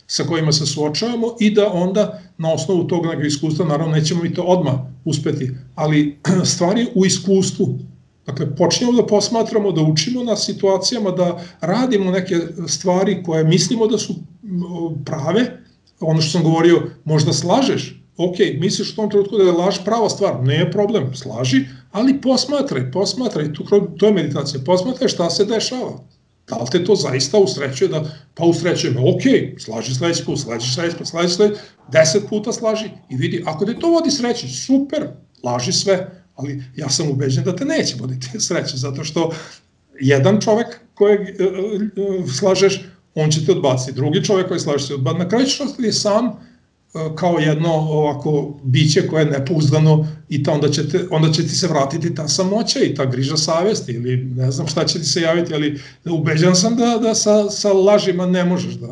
sa kojima se suočavamo i da onda na osnovu tog nekog iskustva, naravno nećemo mi to odmah uspeti, ali stvari u iskustvu. Dakle, počnemo da posmatramo, da učimo na situacijama, da radimo neke stvari koje mislimo da su prave. Ono što sam govorio, možda slažeš, ok, misliš u tom trenutku da je laž prava stvar, ne je problem, slaži, ali posmatraj, posmatraj, to je meditacija, posmatraj šta se dešava. Da li te to zaista usrećuje, da pa usrećuje me, ok, slaži sledeći put, slaži sledeći put, slaži sledeći put, deset puta slaži i vidi, ako te to vodi sreći, super, laži sve, ali ja sam ubeđen da te neće voditi sreće, zato što jedan čovek kojeg slažeš, on će te odbaciti, drugi čovek koji slažeš se odbaciti. Na kraju ćeš ostati sam kao jedno ovako biće koje je nepouzdano i onda će ti se vratiti ta samoća i ta griža savesti ili ne znam šta će ti se javiti, ali ubeđen sam da sa lažima ne možeš da...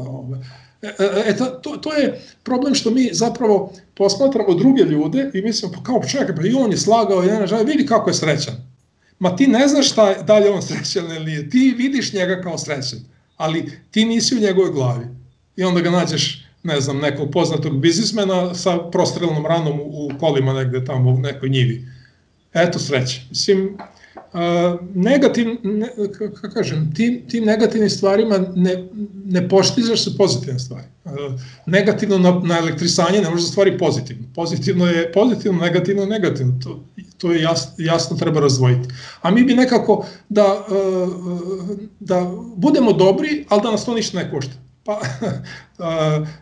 E, to je problem što mi zapravo posmatramo druge ljude i mislimo, pa kao čovjek, pa i on je slagao, vidi kako je srećan. Ma ti ne znaš da li je on srećan ili nije, ti vidiš njega kao srećan, ali ti nisi u njegovoj glavi. I onda ga nađeš, ne znam, nekog poznatog biznismena sa prostrelnom ranom u kolima negde tamo u nekoj njivi. Eto sreće. Mislim, tim negativnim stvarima ne postižeš se pozitivne stvari. Negativno na elektrisanje ne može da stvari pozitivno. Pozitivno je pozitivno, negativno je negativno. To je jasno, treba razdvojiti. A mi bi nekako da budemo dobri, ali da nas to ništa ne košta. Pa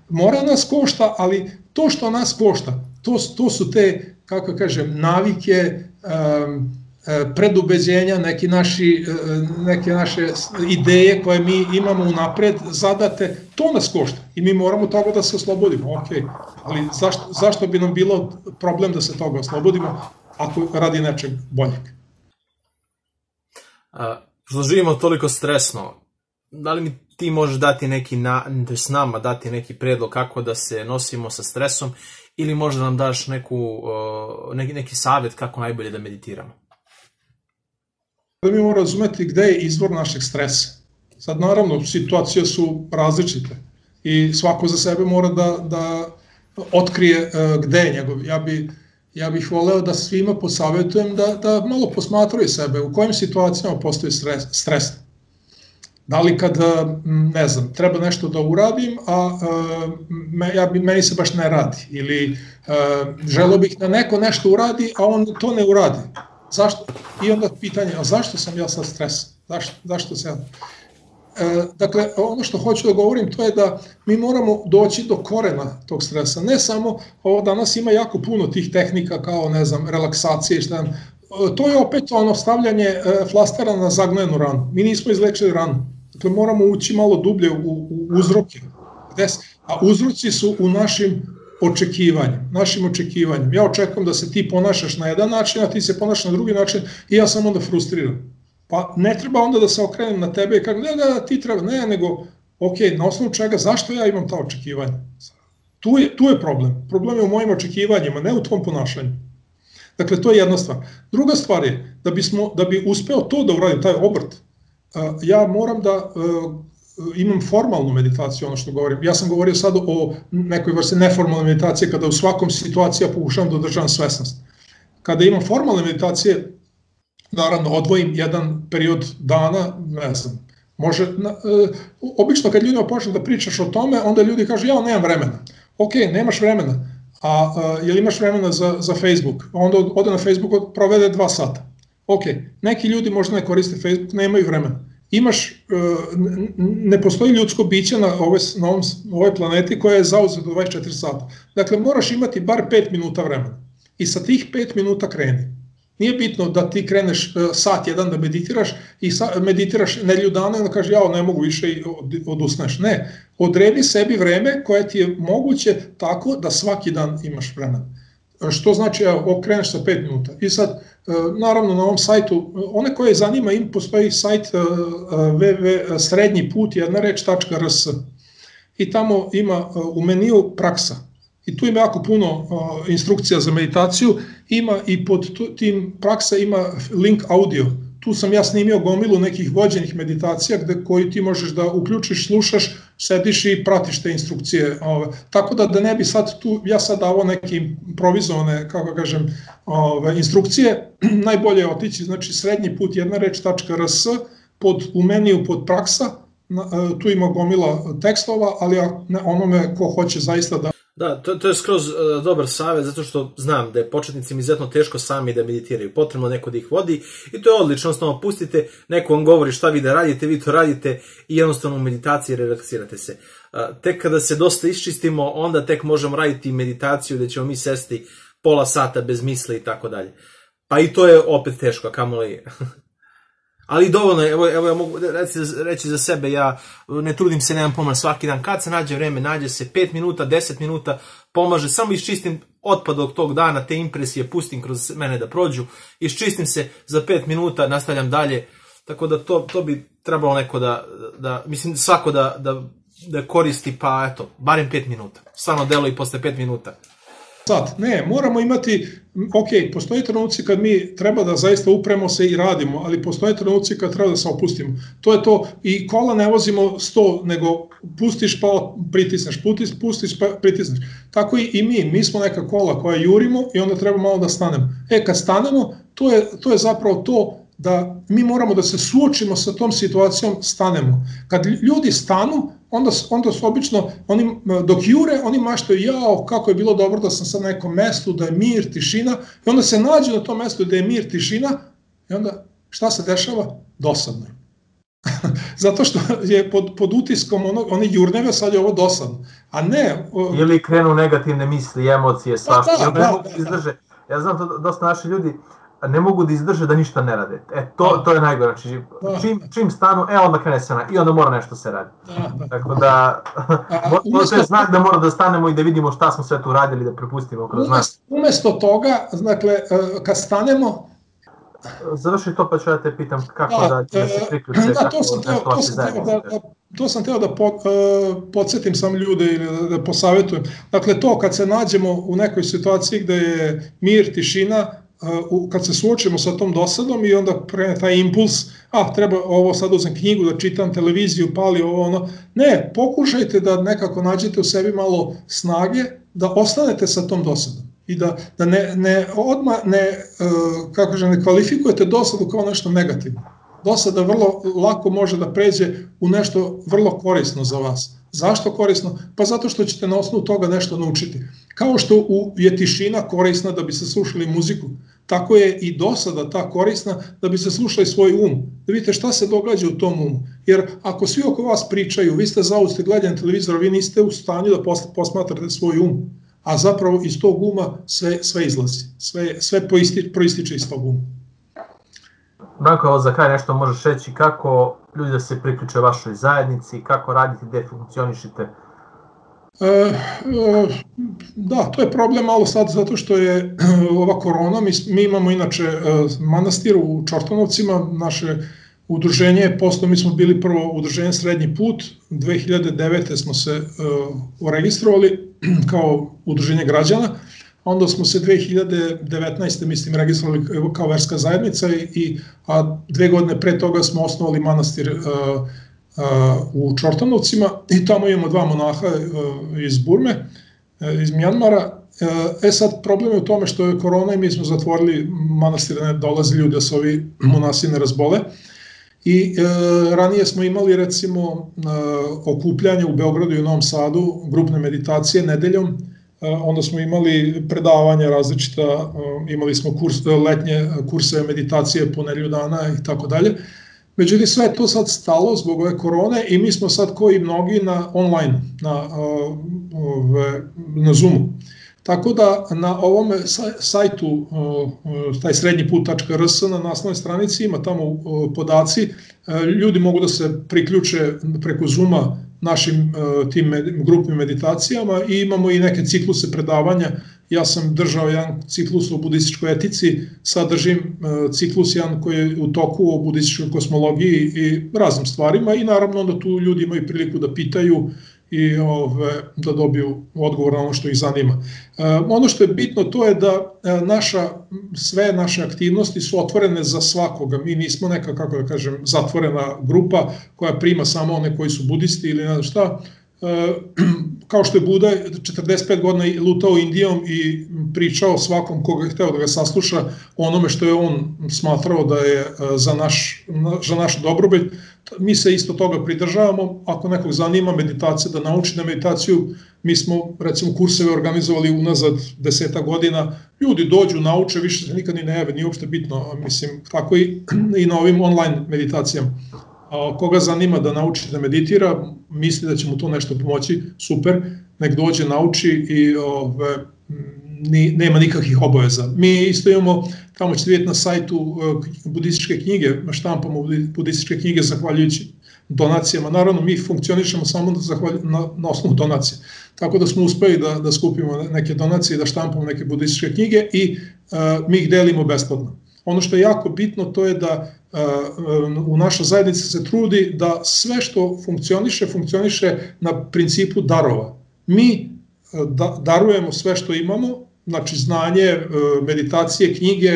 mora nas košta, ali to što nas košta, to su te, kako kažem, navike, predubeđenja, neke naše ideje koje mi imamo unapred zadate, to nas košta i mi moramo toga da se oslobodimo, ok, ali zašto bi nam bilo problem da se toga oslobodimo ako radi nečeg boljeg? Pošto živimo toliko stresno, da li mi ti možeš dati neki, s nama dati neki predlog kako da se nosimo sa stresom ili možda nam daš neki savjet kako najbolje da meditiramo? Da mi moramo razumeti gde je izvor našeg stresa. Sad naravno situacije su različite i svako za sebe mora da otkrije gde je njegov. Ja bih voleo da svima posavetujem da malo posmatraju sebe, u kojim situacijama postoji stres. Da li kad, ne znam, treba nešto da uradim, a meni se baš ne radi ili želeo bih da neko nešto uradi, a on to ne uradi. I onda pitanje, a zašto sam ja sad stresan? Zašto se ja... Dakle, ono što hoću da govorim to je da mi moramo doći do korena tog stresa. Ne samo, ovo danas ima jako puno tih tehnika kao, ne znam, relaksacije i šta nam. To je opet ono stavljanje flastera na zagnojenu ranu. Mi nismo izlečili ranu. Dakle, moramo ući malo dublje u uzroke. A uzroci su u našim očekivanjem, našim očekivanjem. Ja očekujem da se ti ponašaš na jedan način, a ti se ponašaš na drugi način i ja sam onda frustriran. Pa ne treba onda da se okrenem na tebe i kako da, da, da, ti treba, ne, nego, ok, na osnovu čega, zašto ja imam ta očekivanja? Tu je problem. Problem je u mojim očekivanjima, ne u tvom ponašanju. Dakle, to je jedna stvar. Druga stvar je, da bi uspeo to da uradim, taj obrt, ja moram da... imam formalnu meditaciju, ono što govorim. Ja sam govorio sad o nekoj vrsti neformalne meditacije, kada u svakom situaciji pokušavam da održavam svesnost. Kada imam formalne meditacije, naravno, odvojim jedan period dana, ne znam, može... Obično kad ljudima počne da pričaš o tome, onda ljudi kažu, ja nemam vremena. Ok, nemaš vremena, a jel imaš vremena za Facebook? Onda ode na Facebooku, provede dva sata. Ok, neki ljudi možda ne koriste Facebook, nemaju vremena. imaš, ne postoji ljudsko biće na ovoj planeti koja je zauzeto dvadeset četiri sata. Dakle, moraš imati bar pet minuta vremena i sa tih pet minuta kreni. Nije bitno da ti kreneš sat jedan da meditiraš i meditiraš nedjelju dana i onda kažeš jao ne mogu više i odusneš. Ne, odredi sebi vreme koje ti je moguće tako da svaki dan imaš vremena. Što znači kreneš sa pet minuta. I sad, naravno na ovom sajtu, one koje zanima im postoji sajt www dot srednji put jedna reč dot r s i tamo ima u meniju praksa. I tu ima jako puno instrukcija za meditaciju, ima i pod tim praksa ima link audio. Tu sam ja snimio gomilu nekih vođenih meditacija koju ti možeš da uključiš, slušaš, sediš i pratiš te instrukcije. Tako da ne bi sad tu, ja sad davao neke improvizovane, kako kažem, instrukcije, najbolje je otići, znači srednji put jedna reč.rs, u meniju pod praksa, tu ima gomila tekstova, ali onome ko hoće zaista da... Da, to je skroz dobar savjet, zato što znam da je početnicima izuzetno teško sami da meditiraju, potrebno neko da ih vodi i to je odlično, jednostavno pustite, neko vam govori šta vi da radite, vi to radite i jednostavno u meditaciji relaksirate se. Tek kada se dosta iščistimo, onda tek možemo raditi meditaciju gde ćemo mi sesti pola sata bez misli i tako dalje. Pa i to je opet teško, a kamoli je. Ali dovoljno, evo ja mogu reći za sebe, ja ne trudim se, nemam pomar svaki dan, kad se nađe vreme, nađe se pet minuta, deset minuta, pomaže, samo iščistim otpad od tog dana, te impresije pustim kroz mene da prođu, iščistim se za pet minuta, nastavljam dalje, tako da to bi trebalo neko da, mislim svako da koristi, pa eto, barem pet minuta, stvarno delo i posle pet minuta. Sad, ne, moramo imati, ok, postoje trenuci kad mi treba da zaista upremo se i radimo, ali postoje trenuci kad treba da se opustimo. To je to, i kola ne vozimo sto, nego pustiš pa pritisneš, pustiš pa pritisneš. Tako i mi, mi smo neka kola koja jurimo i onda treba malo da stanemo. E, kad stanemo, to je zapravo to da mi moramo da se suočimo sa tom situacijom, stanemo. Kad ljudi stanu, onda su obično, dok jure, oni maštaju, jao, kako je bilo dobro da sam sad na nekom mestu, da je mir, tišina, i onda se nađu na tom mestu da je mir, tišina, i onda šta se dešava? Dosadno. Zato što je pod utiskom oni jurneve, sad je ovo dosadno. A ne... Ili krenu negativne misli, emocije, svašta. Ja znam to, dosta naši ljudi ne mogu da izdrže da ništa ne rade. E, to je najgore. Čim stanu, e, onda krene se ona i onda mora nešto se radi. Tako da, to je znak da mora da stanemo i da vidimo šta smo sve tu radili, da prepustimo kroz nas. Umesto toga, dakle, kad stanemo... Završi to, pa ću ja te pitam kako da se priključe. To sam teo da podsjetim sam ljude ili da posavetujem. Dakle, to kad se nađemo u nekoj situaciji gde je mir, tišina, kad se suočimo sa tom dosadom i onda prene taj impuls, a treba ovo sad uzem knjigu da čitam, televiziju, pali ovo ono, ne, pokušajte da nekako nađete u sebi malo snage da ostanete sa tom dosadom i da ne odmah ne, kako žem, ne kvalifikujete dosadu kao nešto negativno. Dosada vrlo lako može da pređe u nešto vrlo korisno za vas. Zašto korisno? Pa zato što ćete na osnovu toga nešto naučiti. Kao što je tišina korisna da bi se slušali muziku, tako je i dosada ta korisna da bi se slušali svoj um, da vidite šta se događa u tom umu. Jer ako svi oko vas pričaju, vi ste zausti gledanje televizora, vi niste u stanju da posmatrate svoj um, a zapravo iz tog uma sve izlazi, sve proističe iz tog uma. Branko, evo za kraj nešto možeš reći kako ljudi da se priključe vašoj zajednici, kako radite, gde funkcionišite? Da, to je problem malo sad zato što je ova korona, mi imamo inače manastir u Čortanovcima, naše udruženje, posle mi smo bili prvo udruženje Srednji put, dve hiljade devete. smo se registrovali kao udruženje građana, onda smo se dve hiljade devetnaeste. mislim registrovali kao verska zajednica, a dve godine pre toga smo osnovali manastir u Čortanovcima i tamo imamo dva monaha iz Burme, iz Mjanmara. E sad, problem je u tome što je korona i mi smo zatvorili manastir da ne dolaze ljudi, da se ovi monasi ne razbole. I ranije smo imali recimo okupljanje u Beogradu i u Novom Sadu, grupne meditacije nedeljom, onda smo imali predavanja različita, imali smo letnje kurse meditacije po nedelju dana i tako dalje. Međutim, sve je to sad stalo zbog ove korone i mi smo sad koji mnogi na online, na, na Zoomu. Tako da na ovom sajtu, taj srednji put tačka r s, na naslovnoj stranici ima tamo podaci, ljudi mogu da se priključe preko Zooma našim tim grupnim meditacijama i imamo i neke cikluse predavanja. Ja sam držao jedan ciklus o budističkoj etici, sad držim ciklus jedan koji je u toku o budističkoj kosmologiji i raznim stvarima i naravno onda tu ljudi imaju priliku da pitaju i ove, da dobiju odgovor na ono što ih zanima. E, ono što je bitno to je da naša, sve naše aktivnosti su otvorene za svakoga. Mi nismo neka, kako da kažem, zatvorena grupa koja prima samo one koji su budisti ili ne znam šta. E, kao što je Buda četrdeset pet godina lutao Indijom i pričao svakom koga je hteo da ga sasluša onome što je on smatrao da je za, naš, za našu dobrobit, mi se isto toga pridržavamo. Ako nekog zanima meditacija, da nauči na meditaciju, mi smo recimo kurseve organizovali unazad deseta godina, ljudi dođu, nauče, više se nikad ni ne jave, nije uopšte bitno, mislim, tako i, i na ovim online meditacijama. Koga zanima da nauči da meditira, misli da će mu to nešto pomoći, super, nek dođe, nauči i ove, nema nikakvih obaveza. Mi isto imamo, tamo ćete vidjeti na sajtu budističke knjige, štampamo budističke knjige zahvaljujući donacijama. Naravno, mi funkcionišemo samo na, na osnovu donacije. Tako da smo uspeli da, da skupimo neke donacije, da štampamo neke budističke knjige i a, mi ih delimo besplatno. Ono što je jako bitno to je da u našoj zajednici se trudi da sve što funkcioniše, funkcioniše na principu darova. Mi darujemo sve što imamo, znači znanje, meditacije, knjige,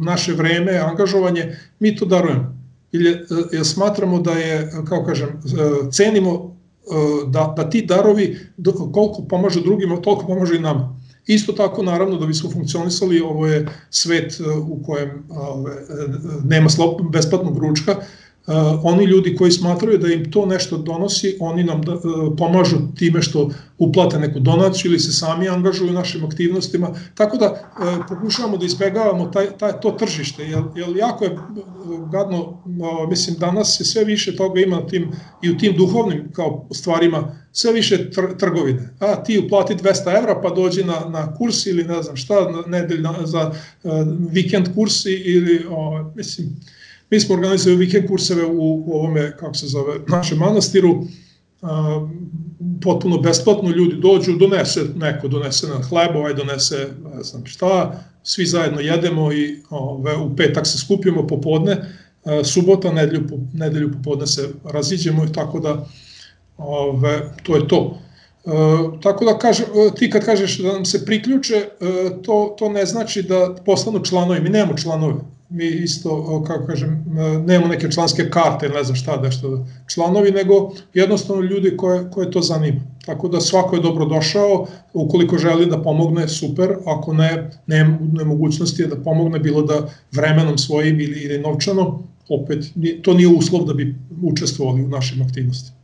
naše vreme, angažovanje, mi to darujemo. Jer smatramo da je, kao kažem, cenimo da, da ti darovi koliko pomaže drugima, toliko pomaže i nama. Isto tako, naravno, da bismo funkcionisali, ovo je svet u kojem nema besplatnog ručka. Oni ljudi koji smatraju da im to nešto donosi, oni nam pomažu time što uplate neku donaciju ili se sami angažuju u našim aktivnostima. Tako da pokušavamo da izbegavamo taj, taj, to tržište, jer, jer jako je gadno, mislim, danas se sve više toga ima tim, i u tim duhovnim kao stvarima, sve više tr, trgovine. A ti uplati dvesta evra pa dođi na, na kurs ili ne znam šta, na, na, za uh, vikend kursi ili, uh, mislim, mi smo organizali vikend kurseve u, u ovome, kako se zove, našem manastiru, a, potpuno besplatno, ljudi dođu, donese neko, donese na hleb, ovaj donese, ne znam šta, svi zajedno jedemo i ove, u petak se skupimo popodne, a, subota, nedelju, nedelju popodne se raziđemo i tako da, ove, to je to. E, tako da kaže, ti kad kažeš da nam se priključe, e, to, to ne znači da postanu članovi, mi nemamo članovi. Mi isto, kako kažem, nemamo neke članske karte, ne znam šta da što članovi, nego jednostavno ljudi koje, koje to zanima. Tako da svako je dobrodošao, ukoliko želi da pomogne, super, ako ne, nema mogućnosti da pomogne, bilo da vremenom svojim ili, ili novčano, opet, to nije uslov da bi učestvovali u našim aktivnostima.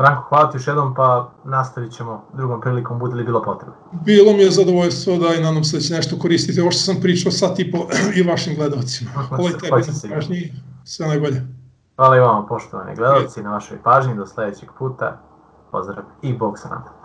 Branko, hvala ti još jednom, pa nastavit ćemo drugom prilikom, bude li bilo potrebno. Bilo mi je zadovoljstvo da i nadam se da će nešto koristiti, ovo što sam pričao sad i, po, i vašim gledalcima. Hvala i tebi, pažnji, sve najbolje. Hvala i vama, poštovani gledalci, na vašoj pažnji, do sledećeg puta, pozdrav i Bog sa nama.